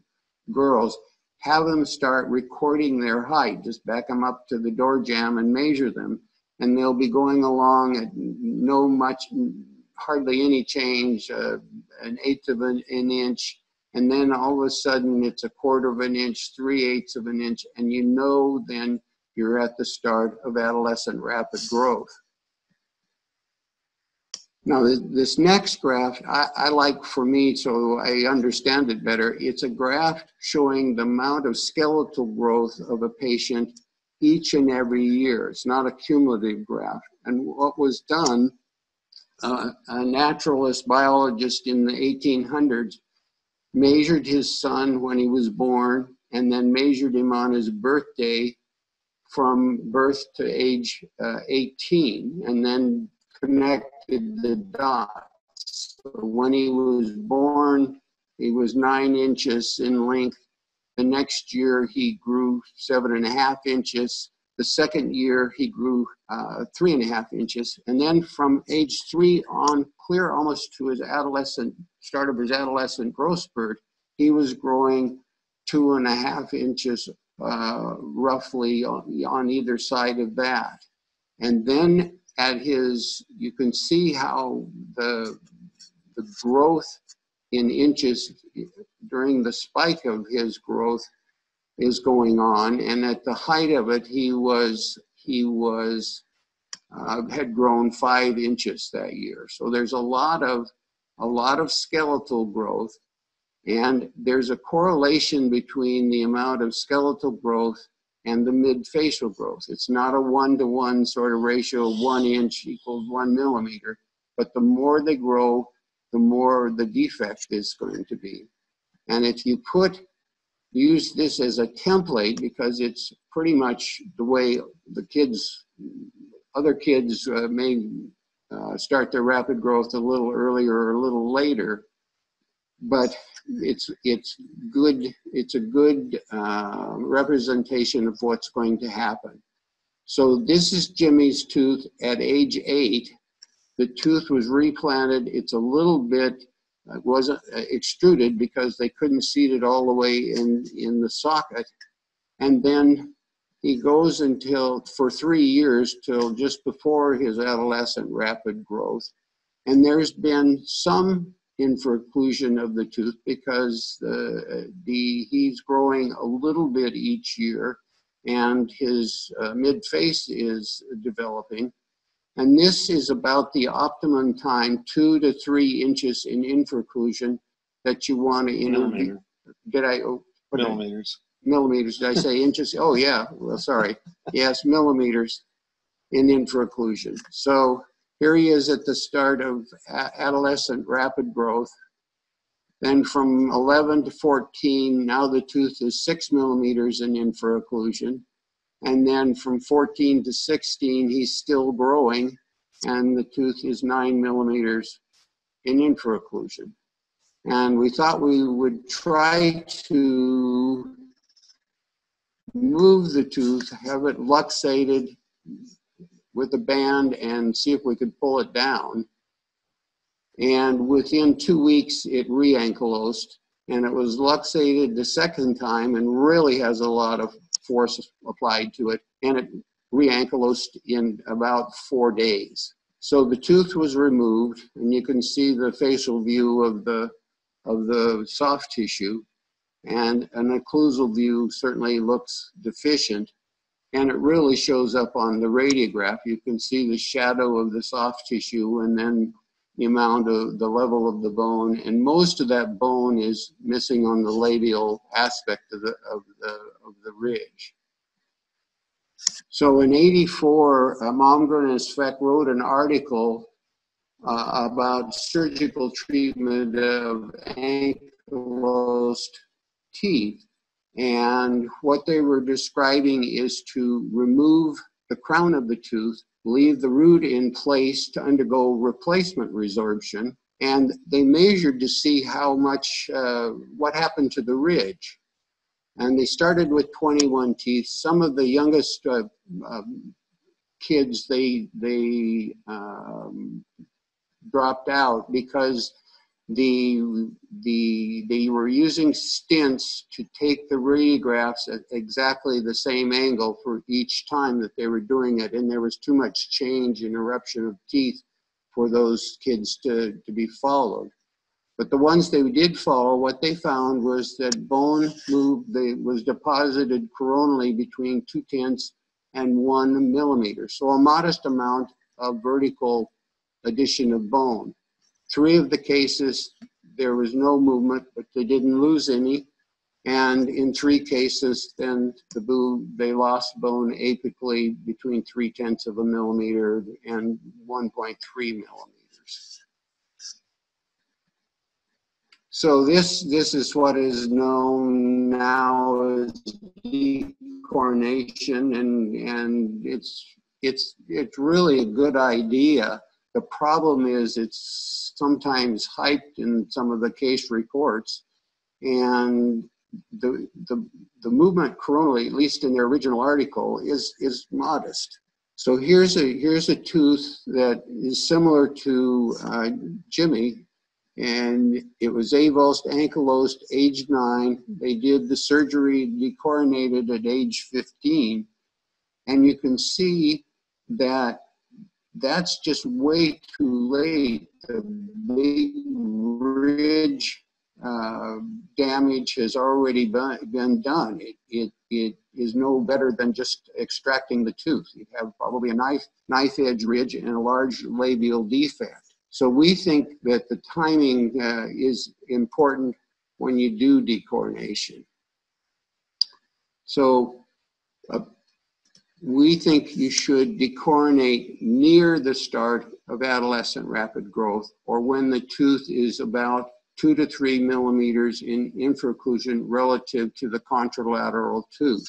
girls. Have them start recording their height. Just back them up to the door jamb and measure them. And they'll be going along at no much, hardly any change, 1/8 of an inch. And then all of a sudden it's 1/4 of an inch, 3/8 of an inch. And you know then you're at the start of adolescent rapid growth. Now, this next graph, I like for me, so I understand it better. It's a graph showing the amount of skeletal growth of a patient each and every year. It's not a cumulative graph. And what was done, a naturalist biologist in the 1800s measured his son when he was born and then measured him on his birthday from birth to age 18, and then connected the dots. When he was born, he was 9 inches in length. The next year, he grew 7.5 inches. The second year, he grew 3.5 inches. And then from age 3 on, clear almost to his adolescent, start of his adolescent growth spurt, he was growing 2.5 inches roughly on either side of that. And then at his, you can see how the growth in inches during the spike of his growth is going on. And at the height of it, had grown 5 inches that year. So there's a lot of skeletal growth. And there's a correlation between the amount of skeletal growth and the mid-facial growth. It's not a one-to-one sort of ratio, 1 inch equals 1 millimeter, but the more they grow, the more the defect is going to be. And if you use this as a template, because it's pretty much the way the kids, other kids may start their rapid growth a little earlier or a little later, but it's good. It's a good representation of what's going to happen. So this is Jimmy's tooth at age 8. The tooth was replanted. It's a little bit wasn't extruded because they couldn't seat it all the way in the socket. And then he goes until for 3 years till just before his adolescent rapid growth. And there's been some inverclusion of the tooth because he's growing a little bit each year, and his mid-face is developing. And this is about the optimum time, 2 to 3 inches in inverclusion that you want to intervene. Millimeters. Millimeters, did I say inches? Oh yeah, well, sorry. Yes, millimeters in inverclusion. So here he is at the start of adolescent rapid growth. Then from 11 to 14, now the tooth is 6 millimeters in infraocclusion. And then from 14 to 16, he's still growing, and the tooth is 9 millimeters in infraocclusion. And we thought we would try to move the tooth, have it luxated with a band, and see if we could pull it down. And within 2 weeks, it re-ankylosed, and it was luxated the second time and really has a lot of force applied to it, and it re-ankylosed in about 4 days. So the tooth was removed, and you can see the facial view of the soft tissue, and an occlusal view certainly looks deficient, and it really shows up on the radiograph. You can see the shadow of the soft tissue and then the amount of the level of the bone, and most of that bone is missing on the labial aspect of the ridge. So in '84, Malmgren and Svek wrote an article about surgical treatment of ankylosed teeth, and what they were describing is to remove the crown of the tooth, leave the root in place to undergo replacement resorption, and they measured to see how much, what happened to the ridge. And they started with 21 teeth. Some of the youngest kids, they dropped out because they were using stents to take the radiographs at exactly the same angle for each time that they were doing it, and there was too much change in eruption of teeth for those kids to be followed. But the ones they did follow, what they found was that bone was deposited coronally between 0.2 and 1 millimeter, so a modest amount of vertical addition of bone. 3 of the cases, there was no movement, but they didn't lose any. And in 3 cases, then they lost bone apically between 0.3 of a millimeter and 1.3 millimeters. So this is what is known now as decornation, and it's really a good idea. The problem is it's sometimes hyped in some of the case reports, and the movement coronally, at least in their original article, is modest. So here's a tooth that is similar to Jimmy, and it was avulsed, ankylosed, age 9. They did the surgery, decoronated at age 15, and you can see that that's just way too late. The big ridge damage has already been done. It is no better than just extracting the tooth. You have probably a knife edge ridge and a large labial defect. So we think that the timing is important when you do decoronation. So we think you should decoronate near the start of adolescent rapid growth, or when the tooth is about 2 to 3 millimeters in infraocclusion relative to the contralateral tooth.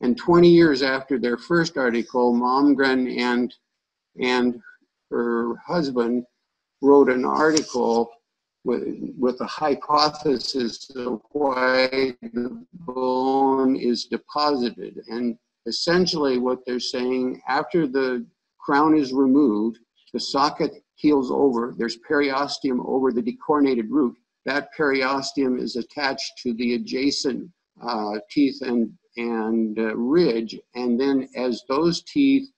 And 20 years after their first article, Malmgren and her husband wrote an article with a hypothesis of why the bone is deposited. And essentially what they're saying, after the crown is removed, the socket heals over, there's periosteum over the decornated root. That periosteum is attached to the adjacent teeth and ridge, and then as those teeth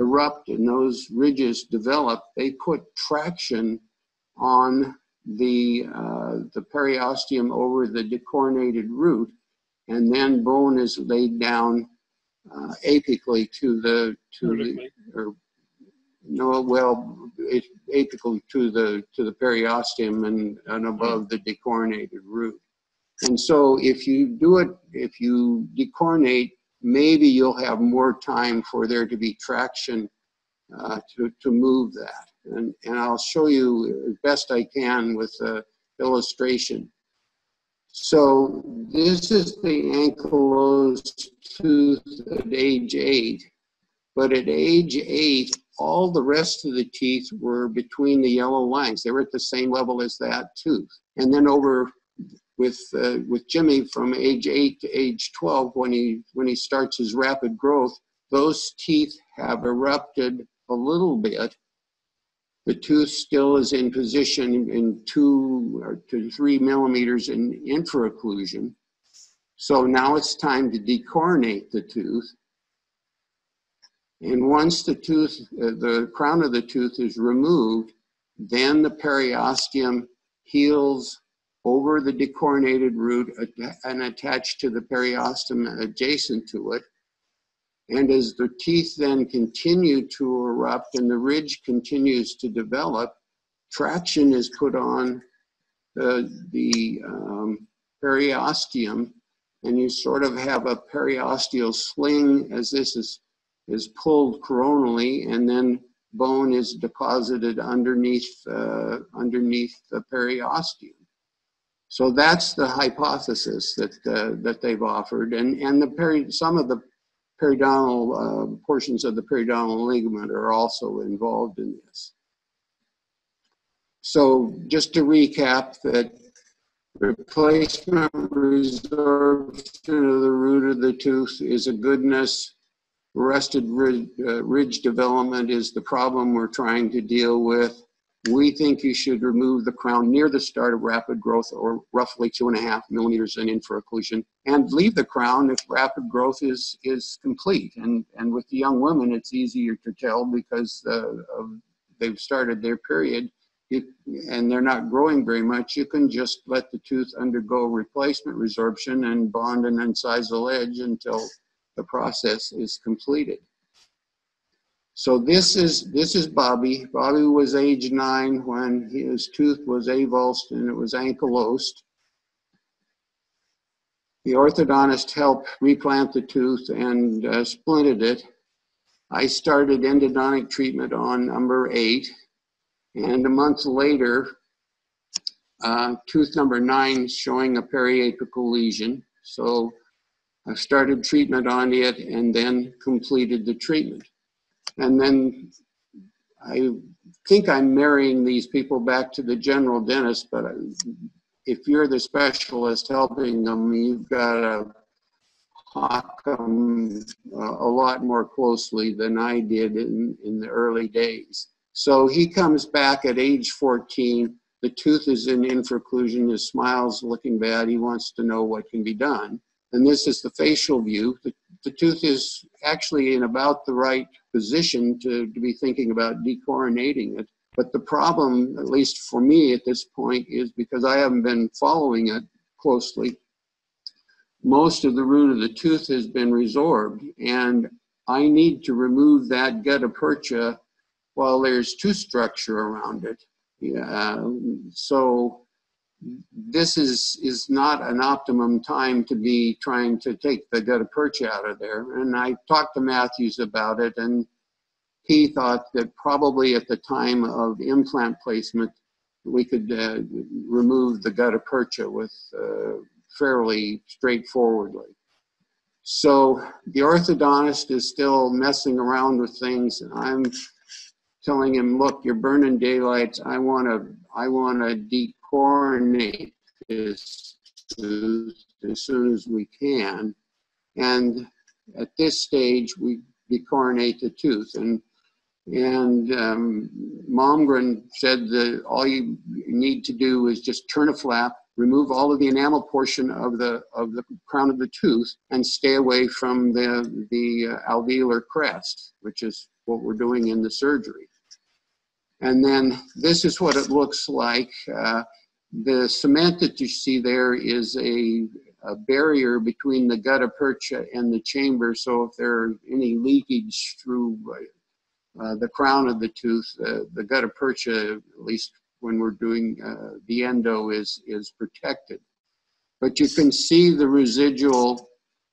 erupt and those ridges develop, they put traction on the periosteum over the decornated root, and then bone is laid down apically it's apical to the periosteum and above the decornated root. And so if you decornate, maybe you'll have more time for there to be traction to move that. And I'll show you as best I can with illustration. So this is the ankylosed tooth at age 8, but at age 8, all the rest of the teeth were between the yellow lines. They were at the same level as that tooth. And then over with Jimmy from age 8 to age 12, when he starts his rapid growth, those teeth have erupted a little bit. The tooth still is in position in 2 to 3 millimeters in intra-occlusion. So now it's time to decornate the tooth. And once the tooth, the crown of the tooth is removed, then the periosteum heals over the decornated root and attached to the periosteum adjacent to it. And as the teeth then continue to erupt and the ridge continues to develop, traction is put on the periosteum, and you sort of have a periosteal sling as this is pulled coronally, and then bone is deposited underneath the periosteum. So that's the hypothesis that they've offered, and some of the periodontal portions of the periodontal ligament are also involved in this. So just to recap, that replacement resorption of the root of the tooth is a goodness. Arrested ridge development is the problem we're trying to deal with. We think you should remove the crown near the start of rapid growth, or roughly 2.5 millimeters in infraocclusion, and leave the crown if rapid growth is complete. And with the young women, it's easier to tell because they've started their period and they're not growing very much. You can just let the tooth undergo replacement resorption and bond an incisal edge until the process is completed. So this is Bobby. Bobby was age 9 when his tooth was avulsed and it was ankylosed. The orthodontist helped replant the tooth and splinted it. I started endodontic treatment on number 8, and a month later, tooth number 9 showing a periapical lesion. So I started treatment on it and then completed the treatment. And then I think I'm marrying these people back to the general dentist, but if you're the specialist helping them, you've got to hawk them a lot more closely than I did in the early days. So he comes back at age 14. The tooth is in infraocclusion. His smile's looking bad. He wants to know what can be done. And this is the facial view. The tooth is actually in about the right position to be thinking about decoronating it. But the problem, at least for me at this point, is because I haven't been following it closely, most of the root of the tooth has been resorbed, and I need to remove that gutta percha while there's tooth structure around it. Yeah, so this is not an optimum time to be trying to take the gutta percha out of there. And I talked to Matthews about it, and he thought that probably at the time of implant placement, we could remove the gutta percha with fairly straightforwardly. So the orthodontist is still messing around with things. I'm telling him, look, you're burning daylights. I want to decornate this tooth as soon as we can. And at this stage, we decornate the tooth. And Malmgren said that all you need to do is just turn a flap, remove all of the enamel portion of the crown of the tooth, and stay away from the alveolar crest, which is what we're doing in the surgery. And then this is what it looks like. The cement that you see there is a barrier between the gutta percha and the chamber. So if there's any leakage through the crown of the tooth, the gutta percha, at least when we're doing the endo, is protected. But you can see the residual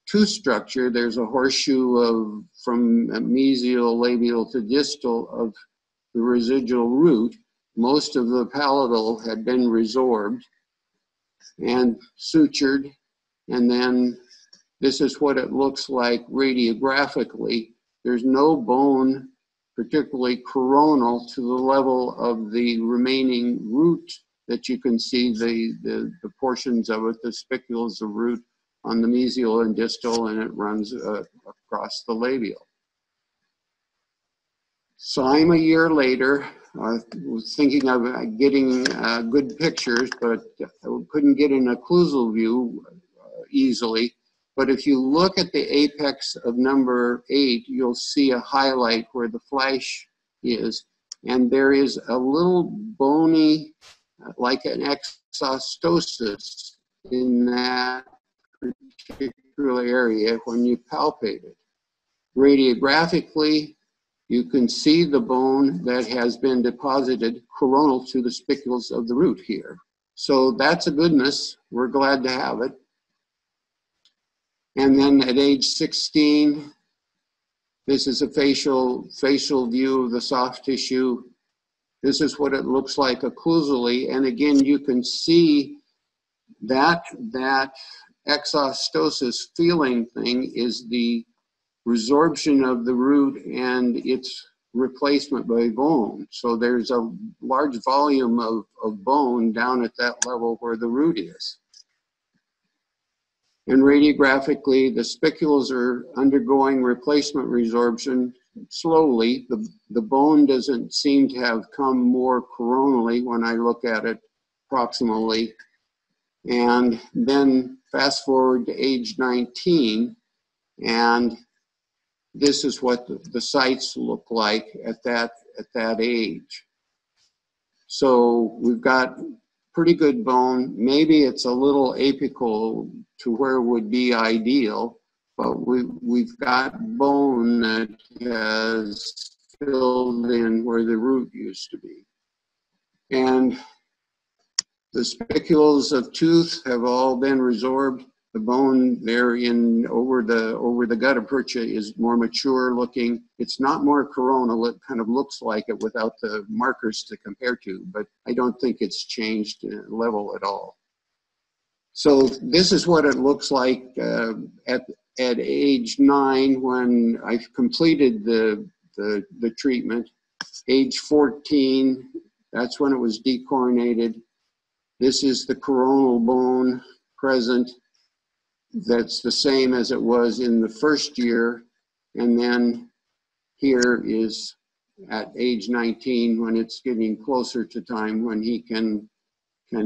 tooth structure. There's a horseshoe from mesial labial to distal of the residual root. Most of the palatal had been resorbed, and sutured, and then this is what it looks like radiographically. There's no bone, particularly coronal, to the level of the remaining root that you can see the portions of it, the spicules, the root on the mesial and distal, and it runs across the labial. So I'm a year later, was thinking of getting good pictures, but I couldn't get an occlusal view easily. But if you look at the apex of number 8, you'll see a highlight where the flash is. And there is a little bony, like an exostosis in that particular area when you palpate it. Radiographically, you can see the bone that has been deposited coronal to the spicules of the root here. So that's a goodness. We're glad to have it. And then at age 16, this is a facial view of the soft tissue. This is what it looks like occlusally. And again, you can see that that exostosis feeling thing is the resorption of the root and its replacement by bone. So there's a large volume of bone down at that level where the root is. And radiographically, the spicules are undergoing replacement resorption slowly. The bone doesn't seem to have come more coronally when I look at it proximally. And then fast forward to age 19, and this is what the sites look like at that age. So we've got pretty good bone. Maybe it's a little apical to where would be ideal, but we've got bone that has filled in where the root used to be. And the spicules of tooth have all been resorbed. The bone there in over the gutta percha is more mature looking. It's not more coronal. It kind of looks like it without the markers to compare to, but I don't think it's changed level at all. So this is what it looks like at age 9, when I've completed the treatment. Age 14, that's when it was decoronated. This is the coronal bone present. That's the same as it was in the first year. And then here is at age 19, when it's getting closer to time when he can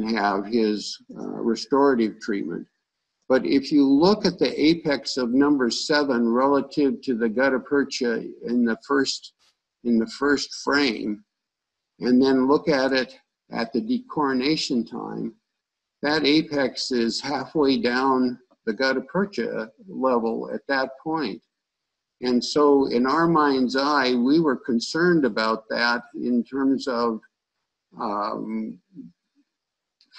have his restorative treatment. But if you look at the apex of number 7 relative to the gutta percha in the first frame, and then look at it at the decoronation time, that apex is halfway down the gutta percha level at that point. And so in our mind's eye, we were concerned about that in terms of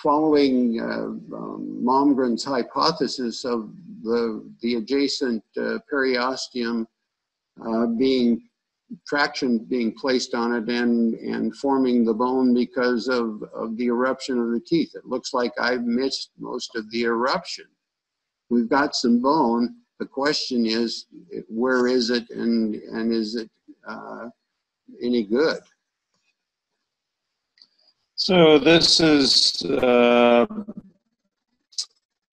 following Malmgren's hypothesis of the adjacent periosteum being placed on it and forming the bone because of the eruption of the teeth. It looks like I've missed most of the eruption. We've got some bone. The question is, where is it, and is it any good? So this is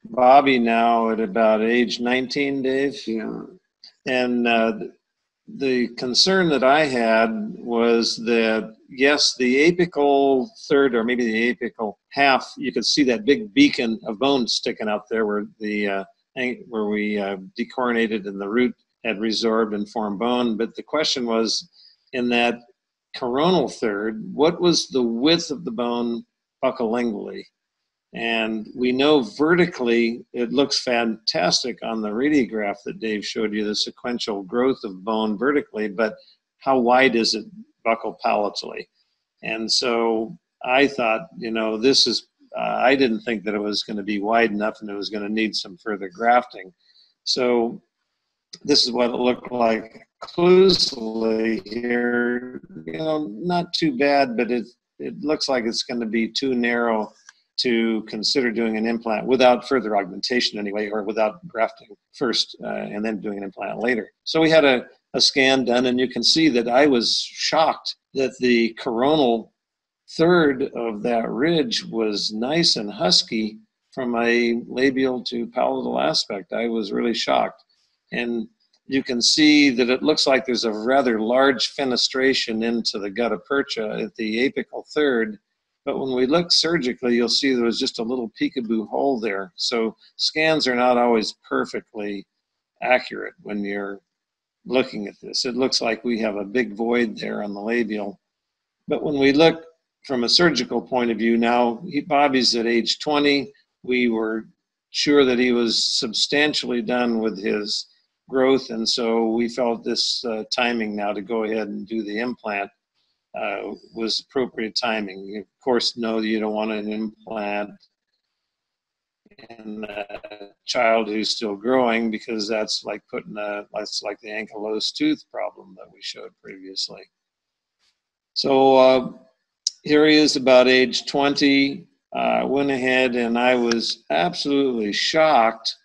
Bobby now at about age 19, Dave. Yeah. And the concern that I had was that, yes, the apical third, or maybe the apical half, you could see that big beacon of bone sticking out there where the where we decoronated and the root had resorbed and formed bone. But the question was, in that coronal third, what was the width of the bone buccolingually? And we know vertically it looks fantastic on the radiograph that Dave showed you, the sequential growth of bone vertically, but how wide is it buccopalatally? And so I thought, you know, this is, I didn't think that it was going to be wide enough and it was going to need some further grafting. So this is what it looked like occlusally here. You know, not too bad, but it looks like it's going to be too narrow to consider doing an implant without further augmentation anyway, or without grafting first and then doing an implant later. So we had a scan done, and you can see that I was shocked that the coronal third of that ridge was nice and husky from a labial to palatal aspect. I was really shocked. And you can see that it looks like there's a rather large fenestration into the gutta percha at the apical third. But when we look surgically, you'll see there was just a little peekaboo hole there. So scans are not always perfectly accurate when you're looking at this. It looks like we have a big void there on the labial. But when we look from a surgical point of view now, Bobby's at age 20. We were sure that he was substantially done with his growth, and so we felt this timing now to go ahead and do the implant was appropriate timing. Of course, no, you don't want an implant in a child who's still growing, because that's like putting that's like the ankylosed tooth problem that we showed previously. So here he is about age 20. Went ahead, and I was absolutely shocked.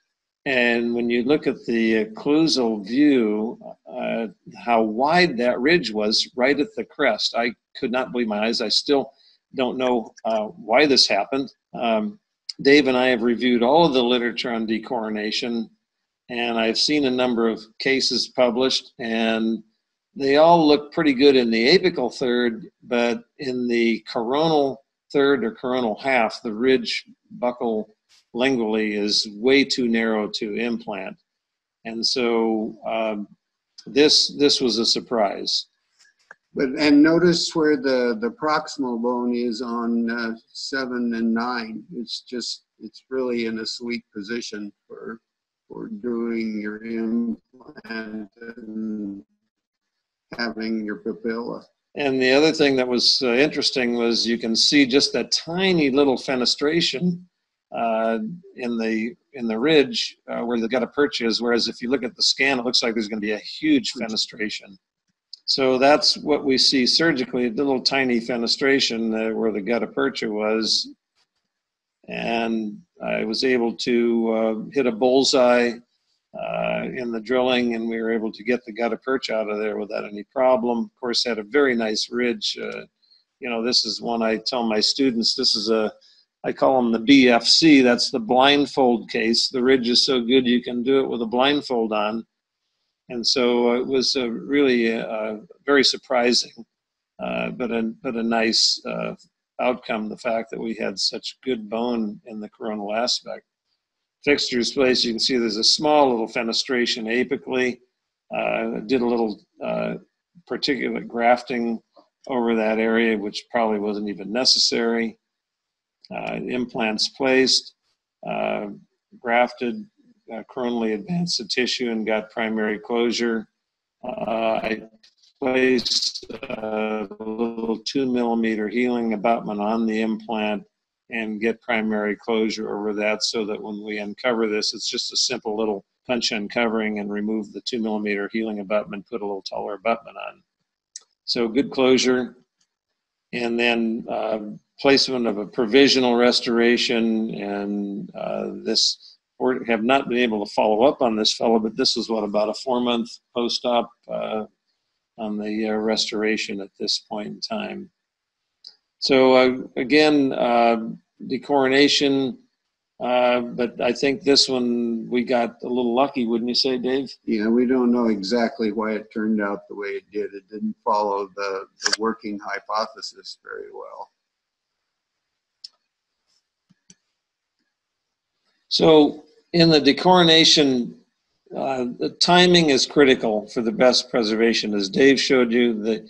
And when you look at the occlusal view, how wide that ridge was right at the crest. I could not believe my eyes. I still don't know why this happened. Dave and I have reviewed all of the literature on decoronation, and I've seen a number of cases published, and they all look pretty good in the apical third, but in the coronal third or coronal half, the ridge buccal lingually is way too narrow to implant. And so this was a surprise. But, and notice where the proximal bone is on 7 and 9. It's really in a sweet position for doing your implant and having your papilla. And the other thing that was interesting was you can see just that tiny little fenestration in the ridge where the gutta percha is, whereas if you look at the scan, it looks like there's going to be a huge fenestration. So that's what we see surgically, a little tiny fenestration where the gutta percha was. And I was able to hit a bullseye in the drilling, and we were able to get the gutta percha out of there without any problem. Of course, had a very nice ridge. You know, this is one I tell my students, this is I call them the BFC, that's the blindfold case. The ridge is so good you can do it with a blindfold on. And so it was really very surprising, but a nice outcome, the fact that we had such good bone in the coronal aspect. Fixtures place, you can see there's a small little fenestration apically. Did a little particulate grafting over that area, which probably wasn't even necessary. Implants placed, grafted coronally advanced the tissue and got primary closure. I placed a little 2 millimeter healing abutment on the implant and get primary closure over that, so that when we uncover this, it's just a simple little punch uncovering and remove the 2 millimeter healing abutment, put a little taller abutment on. So good closure. And then placement of a provisional restoration. And we have not been able to follow up on this fellow, but this was what, about a 4-month post-op on the restoration at this point in time. So again, decoronation, but I think this one we got a little lucky, wouldn't you say, Dave? Yeah, we don't know exactly why it turned out the way it did. It didn't follow the working hypothesis very well. So in the decoronation, the timing is critical for the best preservation. As Dave showed you, that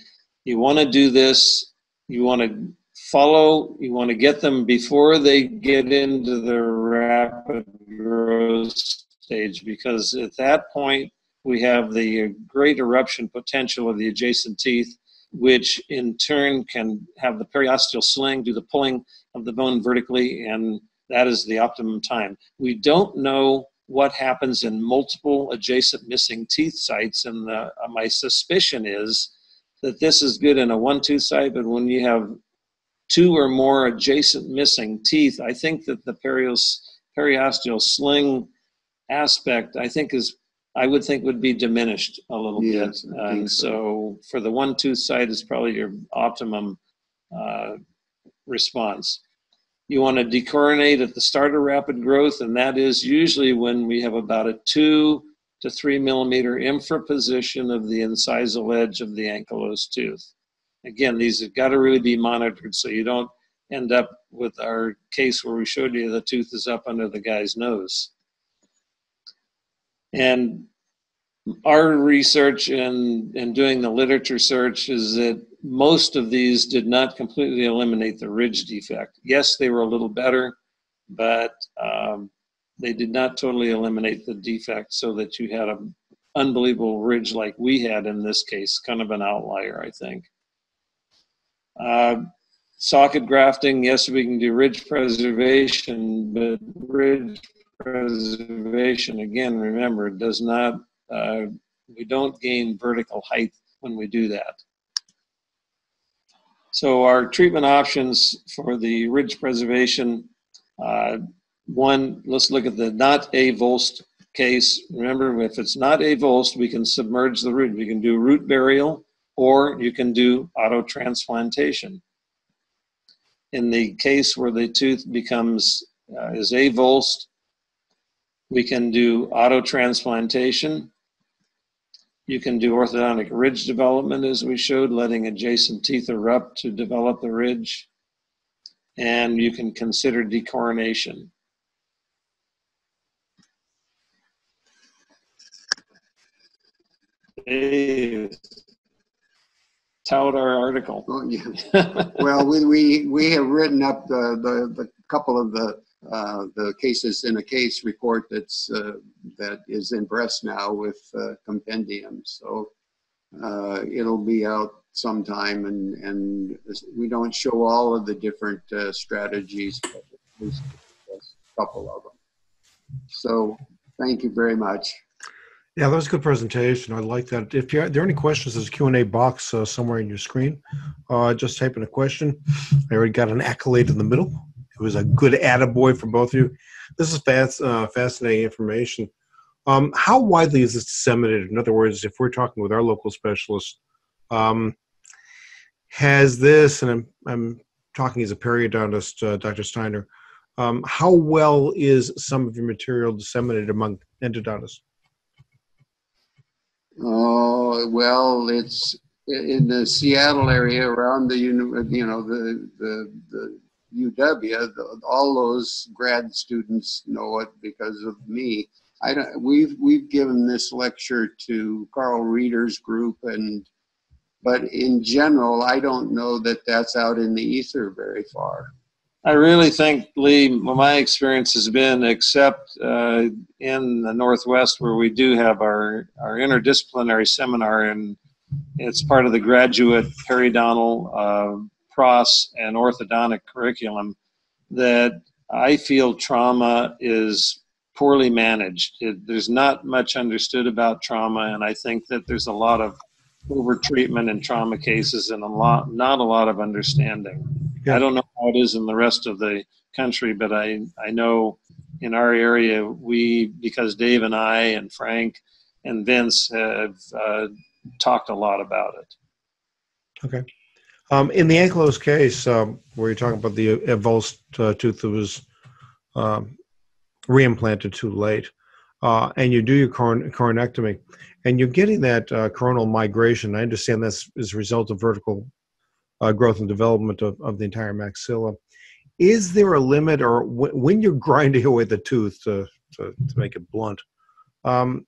you want to do this, you want to follow, you want to get them before they get into the rapid growth stage, because at that point we have the great eruption potential of the adjacent teeth, which in turn can have the periosteal sling, do the pulling of the bone vertically, and that is the optimum time. We don't know what happens in multiple adjacent missing teeth sites, and my suspicion is that this is good in a one-tooth site, but when you have two or more adjacent missing teeth, I think that the periosteal sling aspect, I think is, I would think would be diminished a little bit. So for the one tooth side is probably your optimum response. You want to decoronate at the start of rapid growth, and that is usually when we have about a 2 to 3 millimeter infra position of the incisal edge of the ankylosed tooth. Again, these have got to really be monitored so you don't end up with our case where we showed you the tooth is up under the guy's nose. And our research and doing the literature search is that most of these did not completely eliminate the ridge defect. Yes, they were a little better, but they did not totally eliminate the defect so that you had an unbelievable ridge like we had in this case, kind of an outlier, I think. Socket grafting, yes, we can do ridge preservation, but ridge preservation, again, remember, does not, we don't gain vertical height when we do that. So our treatment options for the ridge preservation, one, let's look at the not avulsed case. Remember, if it's not avulsed, we can submerge the root. We can do root burial, or you can do autotransplantation. In the case where the tooth becomes is avulsed, we can do autotransplantation. You can do orthodontic ridge development, as we showed, letting adjacent teeth erupt to develop the ridge. And you can consider decoronation. Dave, tout our article. Oh, yeah. Well, we have written up the couple of the cases in a case report that's that is in press now with compendium, so it'll be out sometime, and we don't show all of the different strategies, but at least a couple of them. So thank you very much. Yeah, that was a good presentation. I like that. If there are any questions, there's a Q&A box somewhere in your screen. Just type in a question. I already got an accolade in the middle. It was a good attaboy for both of you. This is fascinating information. How widely is this disseminated? In other words, if we're talking with our local specialists, has this, and I'm talking as a periodontist, Dr. Steiner, how well is some of your material disseminated among endodontists? Oh, well, it's in the Seattle area around the, you know, the UW, all those grad students know it because of me. We've given this lecture to Carl Reeder's group, but in general, I don't know that that's out in the ether very far. I really think, Lee, my experience has been, except in the Northwest where we do have our interdisciplinary seminar, and it's part of the graduate periodontal cross and orthodontic curriculum, that I feel trauma is poorly managed. There's not much understood about trauma, and I think that there's a lot of over-treatment in trauma cases and not a lot of understanding. Yeah. I don't know how it is in the rest of the country, but I know in our area, because Dave and I and Frank and Vince have talked a lot about it. Okay. In the ankylosed case, where you're talking about the avulsed tooth that was reimplanted too late, and you do your coronectomy, and you're getting that coronal migration. I understand this is a result of vertical growth and development of the entire maxilla. Is there a limit, or when you're grinding away the tooth, to make it blunt,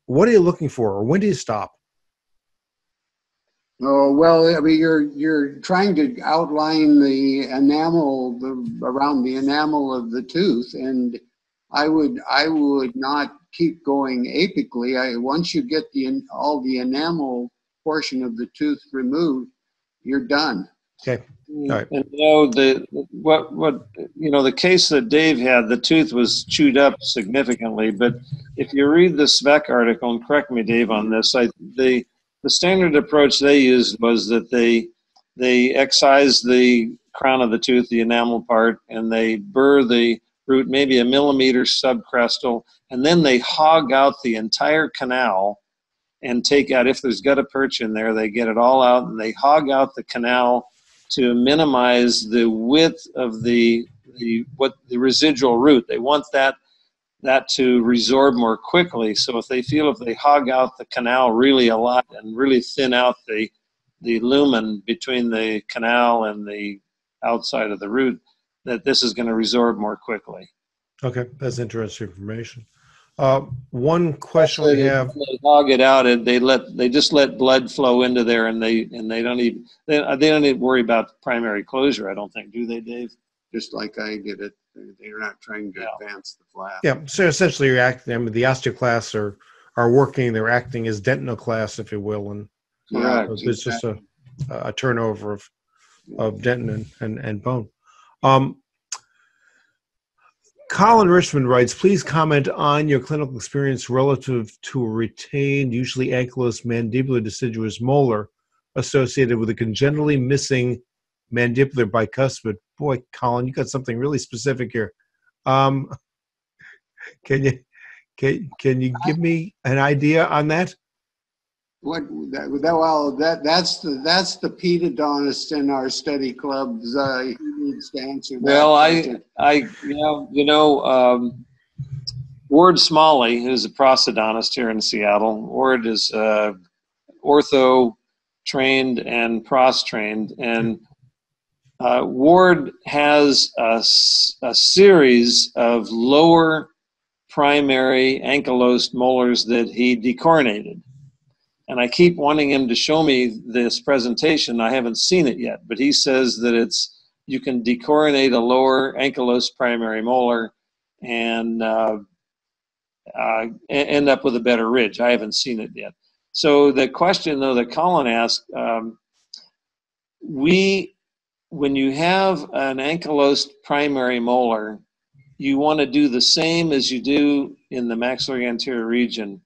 what are you looking for, or when do you stop? Oh, well, I mean, you're trying to outline the enamel around the enamel of the tooth, and I would not keep going apically. Once you get all the enamel portion of the tooth removed, you're done. Okay. All right. And you know, the case that Dave had, the tooth was chewed up significantly, but if you read the Svek article, and correct me, Dave, on this, the standard approach they used was that they excised the crown of the tooth, the enamel part, and they burr the root maybe a millimeter subcrestal, and then they hog out the entire canal and take out, if there's gutta percha in there, they get it all out, and they hog out the canal to minimize the width of the residual root. They want that to resorb more quickly. So if they feel if they hog out the canal really a lot and really thin out the lumen between the canal and the outside of the root, that this is going to resorb more quickly. Okay, that's interesting information. One question we have: they hog it out and they just let blood flow into there, and they don't even worry about primary closure. I don't think, do they, Dave? Just like I did it. They're not trying to advance the flap. Yeah, so essentially you're acting, I mean, the osteoclasts are working, they're acting as dentinoclasts, if you will, and it's just a turnover of dentin and bone. Colin Richmond writes, please comment on your clinical experience relative to a retained, usually ankylosed mandibular deciduous molar associated with a congenitally missing mandibular bicuspid. Boy, Colin, you got something really specific here. Can you give me an idea on that? That's the Pete Adonis in our study clubs. He needs to answer that. Well, Ward Smalley, who's a prosthodontist here in Seattle. Ward is ortho trained and pros trained, and Ward has a series of lower primary ankylosed molars that he decornated. And I keep wanting him to show me this presentation. I haven't seen it yet, but he says that you can decoronate a lower ankylosed primary molar and end up with a better ridge. I haven't seen it yet. So the question, though, that Colin asked, when you have an ankylosed primary molar, you want to do the same as you do in the maxillary anterior region.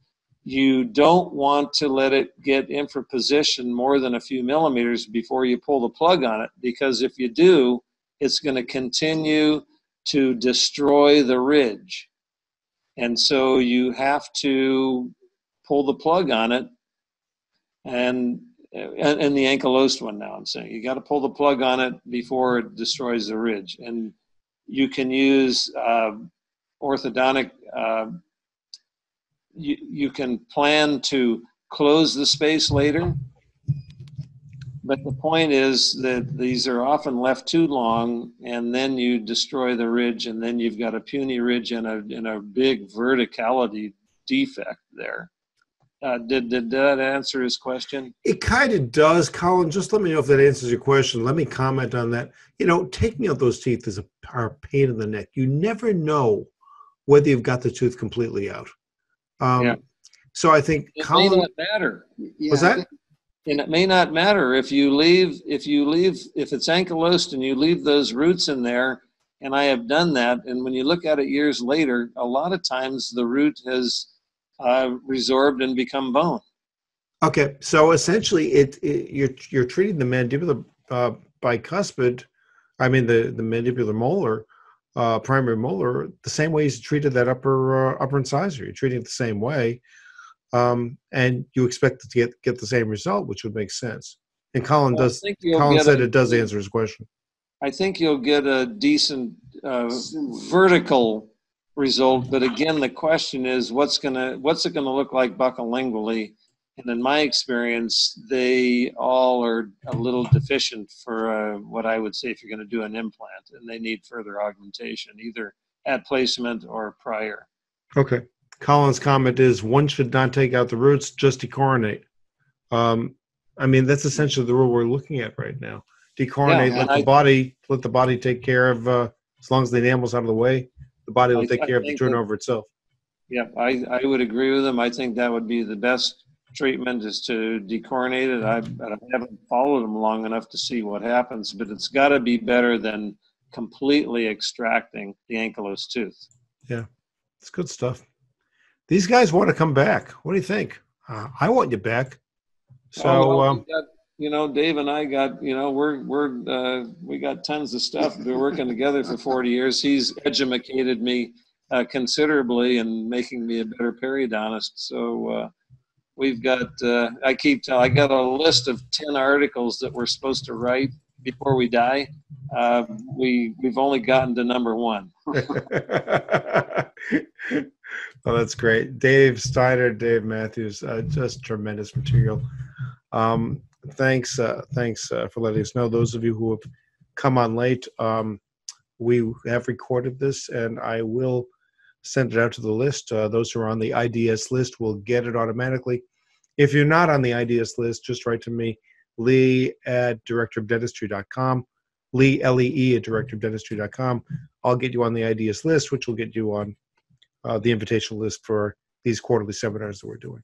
You don't want to let it get infraposition more than a few millimeters before you pull the plug on it, because if you do, it's going to continue to destroy the ridge. And so you have to pull the plug on it, and the ankylosed one, now I'm saying, you got to pull the plug on it before it destroys the ridge. And you can use orthodontic, you can plan to close the space later, but the point is that these are often left too long, and then you destroy the ridge, and then you've got a puny ridge and a big verticality defect there. Did that answer his question? It kind of does, Colin. Just let me know if that answers your question. Let me comment on that. You know, taking out those teeth are a pain in the neck. You never know whether you've got the tooth completely out. So I think it, Colin, may not matter. Yeah, was that? And it may not matter if it's ankylosed and you leave those roots in there. And I have done that. And when you look at it years later, a lot of times the root has resorbed and become bone. Okay, so essentially, you're treating the mandibular bicuspid, I mean the mandibular molar, primary molar, the same way you treated that upper incisor. You're treating it the same way, and you expect it to get the same result, which would make sense. And Colin does. Colin said it does answer his question. I think you'll get a decent vertical result, but again, the question is what's it gonna look like buccolingually? And in my experience, they all are a little deficient for what I would say if you're going to do an implant, and they need further augmentation, either at placement or prior. Okay. Colin's comment is one should not take out the roots, just decoronate. I mean, that's essentially the rule we're looking at right now. Decoronate, yeah, let the body take care of, as long as the enamel's out of the way, the body will take care of the turnover itself. Yeah, I would agree with him. I think that would be the best treatment, is to decoronate it. I haven't followed them long enough to see what happens, but it's got to be better than completely extracting the ankylosed tooth. Yeah, it's good stuff. These guys want to come back. What do you think? I want you back. So you know, Dave and I got, you know, we got tons of stuff. We've been working together for 40 years. He's edumacated me considerably and making me a better periodontist. So we've got, I got a list of 10 articles that we're supposed to write before we die. We've only gotten to number one. Well, that's great. Dave Steiner, Dave Matthews, just tremendous material. Thanks for letting us know. Those of you who have come on late, we have recorded this, and I will send it out to the list. Those who are on the IDS list will get it automatically. If you're not on the IDS list, just write to me, Lee@directorofdentistry.com. Lee, L-E-E, @directorofdentistry.com. I'll get you on the IDS list, which will get you on the invitational list for these quarterly seminars that we're doing.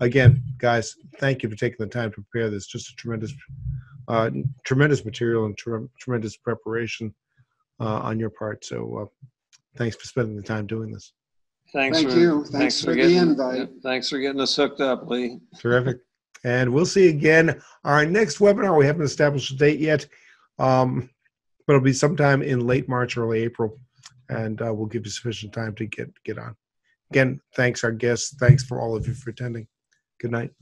Again, guys, thank you for taking the time to prepare this. Just a tremendous, tremendous material and tremendous preparation on your part. So thanks for spending the time doing this. Thanks for the invite. Thanks for getting us hooked up, Lee. Terrific. And we'll see you again. Our next webinar, we haven't established a date yet, but it'll be sometime in late March, early April, and we'll give you sufficient time to get on. Again, thanks our guests. Thanks for all of you for attending. Good night.